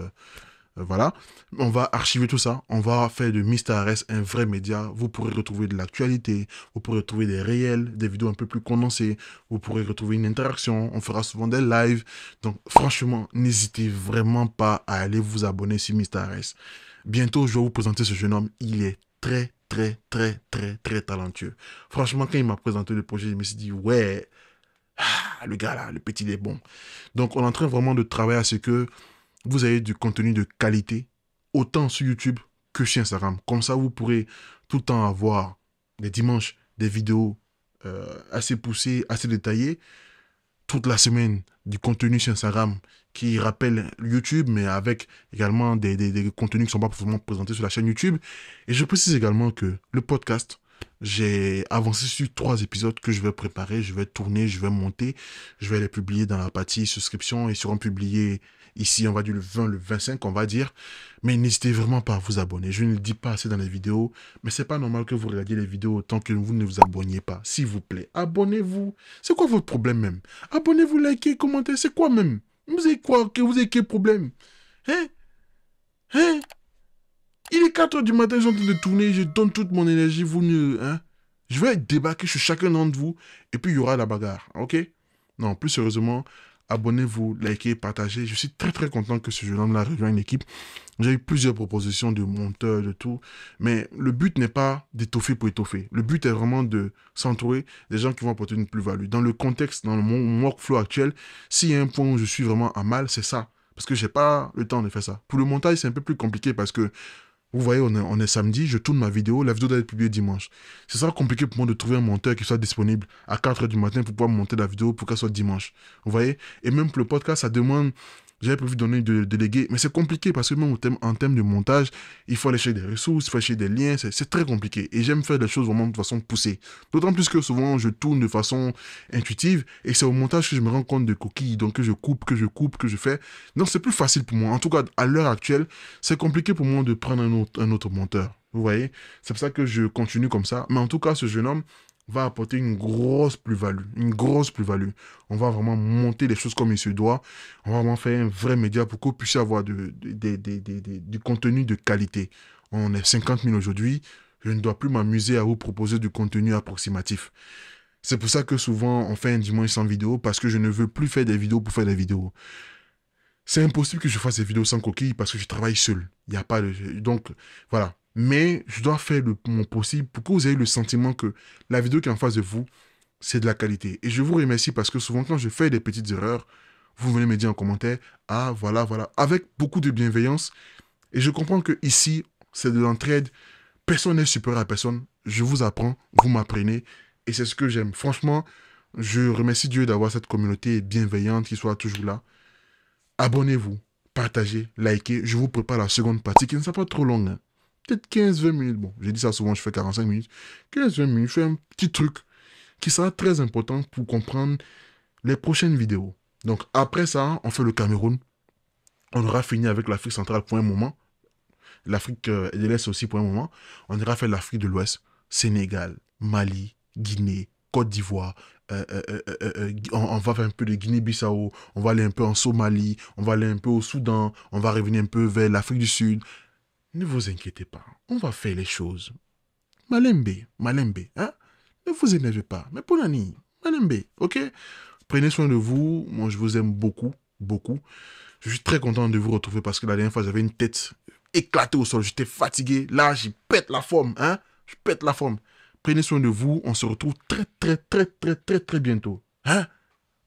voilà. On va archiver tout ça. On va faire de Mister Aress un vrai média. Vous pourrez retrouver de l'actualité. Vous pourrez retrouver des réels, des vidéos un peu plus condensées. Vous pourrez retrouver une interaction. On fera souvent des lives. Donc, franchement, n'hésitez vraiment pas à aller vous abonner sur Mister Aress. Bientôt, je vais vous présenter ce jeune homme. Il est très talentueux. Franchement, quand il m'a présenté le projet, je me suis dit, ouais, le gars là, le petit, il est bon. Donc, on est en train vraiment de travailler à ce que vous ayez du contenu de qualité, autant sur YouTube que sur Instagram. Comme ça, vous pourrez tout le temps avoir les dimanches des vidéos assez poussées, assez détaillées. Toute la semaine, du contenu sur Instagram qui rappelle YouTube, mais avec également des contenus qui ne sont pas forcément présentés sur la chaîne YouTube. Et je précise également que le podcast, j'ai avancé sur 3 épisodes que je vais préparer, je vais tourner, je vais monter. Je vais les publier dans la partie subscription et seront publiés ici, on va dire le 20, le 25, on va dire. Mais n'hésitez vraiment pas à vous abonner. Je ne le dis pas assez dans les vidéos, mais ce n'est pas normal que vous regardiez les vidéos tant que vous ne vous abonniez pas. S'il vous plaît, abonnez-vous. C'est quoi votre problème même? Abonnez-vous, likez, commentez, c'est quoi même? Vous avez quoi? Vous avez quel problème? Hein? Hein? Il est 4 h du matin, je suis en train de tourner, je donne toute mon énergie, vous ne... Hein? Je vais débarquer sur chacun d'entre vous, et puis il y aura la bagarre, ok? Non, plus sérieusement, abonnez-vous, likez, partagez. Je suis très content que ce jeune homme-là rejoigne l'équipe. J'ai eu plusieurs propositions de monteurs, de tout. Mais le but n'est pas d'étoffer pour étoffer. Le but est vraiment de s'entourer des gens qui vont apporter une plus-value. Dans le contexte, dans mon workflow actuel, s'il y a un point où je suis vraiment à mal, c'est ça. Parce que je n'ai pas le temps de faire ça. Pour le montage, c'est un peu plus compliqué parce que, vous voyez, on est samedi, je tourne ma vidéo, la vidéo doit être publiée dimanche. Ce sera compliqué pour moi de trouver un monteur qui soit disponible à 4 h du matin pour pouvoir monter la vidéo pour qu'elle soit dimanche. Vous voyez? Et même pour le podcast, ça demande... J'avais prévu de donner de déléguer, mais c'est compliqué parce que même en termes de montage, il faut aller chercher des ressources, il faut aller chercher des liens, c'est très compliqué. Et j'aime faire des choses vraiment de façon poussée. D'autant plus que souvent, je tourne de façon intuitive et c'est au montage que je me rends compte de coquilles, donc que je fais. Donc c'est plus facile pour moi. En tout cas, à l'heure actuelle, c'est compliqué pour moi de prendre un autre monteur. Vous voyez? C'est pour ça que je continue comme ça. Mais en tout cas, ce jeune homme va apporter une grosse plus-value, une grosse plus-value. On va vraiment monter les choses comme il se doit. On va vraiment faire un vrai média pour qu'on puisse avoir du contenu de qualité. On est 50 000 aujourd'hui. Je ne dois plus m'amuser à vous proposer du contenu approximatif. C'est pour ça que souvent, on fait un dimanche sans vidéo parce que je ne veux plus faire des vidéos pour faire des vidéos. C'est impossible que je fasse des vidéos sans coquilles parce que je travaille seul. Il n'y a pas de... Donc, voilà. Mais je dois faire mon possible pour que vous ayez le sentiment que la vidéo qui est en face de vous, c'est de la qualité. Et je vous remercie parce que souvent, quand je fais des petites erreurs, vous venez me dire en commentaire, « Ah, voilà, voilà », avec beaucoup de bienveillance. Et je comprends que ici, c'est de l'entraide. Personne n'est supérieur à personne. Je vous apprends, vous m'apprenez. Et c'est ce que j'aime. Franchement, je remercie Dieu d'avoir cette communauté bienveillante qui soit toujours là. Abonnez-vous, partagez, likez. Je vous prépare la seconde partie qui ne sera pas trop longue. Hein. Peut-être 15-20 minutes. Bon, j'ai dit ça souvent, je fais 45 minutes. 15-20 minutes, je fais un petit truc qui sera très important pour comprendre les prochaines vidéos. Donc, après ça, on fait le Cameroun. On aura fini avec l'Afrique centrale pour un moment. L'Afrique de l'Est aussi pour un moment. On ira faire l'Afrique de l'Ouest. Sénégal, Mali, Guinée, Côte d'Ivoire. On va faire un peu de Guinée-Bissau. On va aller un peu en Somalie. On va aller un peu au Soudan. On va revenir un peu vers l'Afrique du Sud. Ne vous inquiétez pas, on va faire les choses. Malembe, Malembe, hein? Ne vous énervez pas. Mais pour l'année, Malembe, ok? Prenez soin de vous. Moi, je vous aime beaucoup, beaucoup. Je suis très content de vous retrouver parce que la dernière fois, j'avais une tête éclatée au sol. J'étais fatigué. Là, j'y pète la forme, hein? Je pète la forme. Prenez soin de vous. On se retrouve très bientôt. Hein?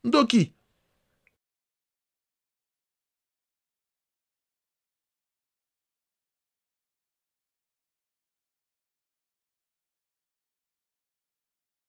Ndoki,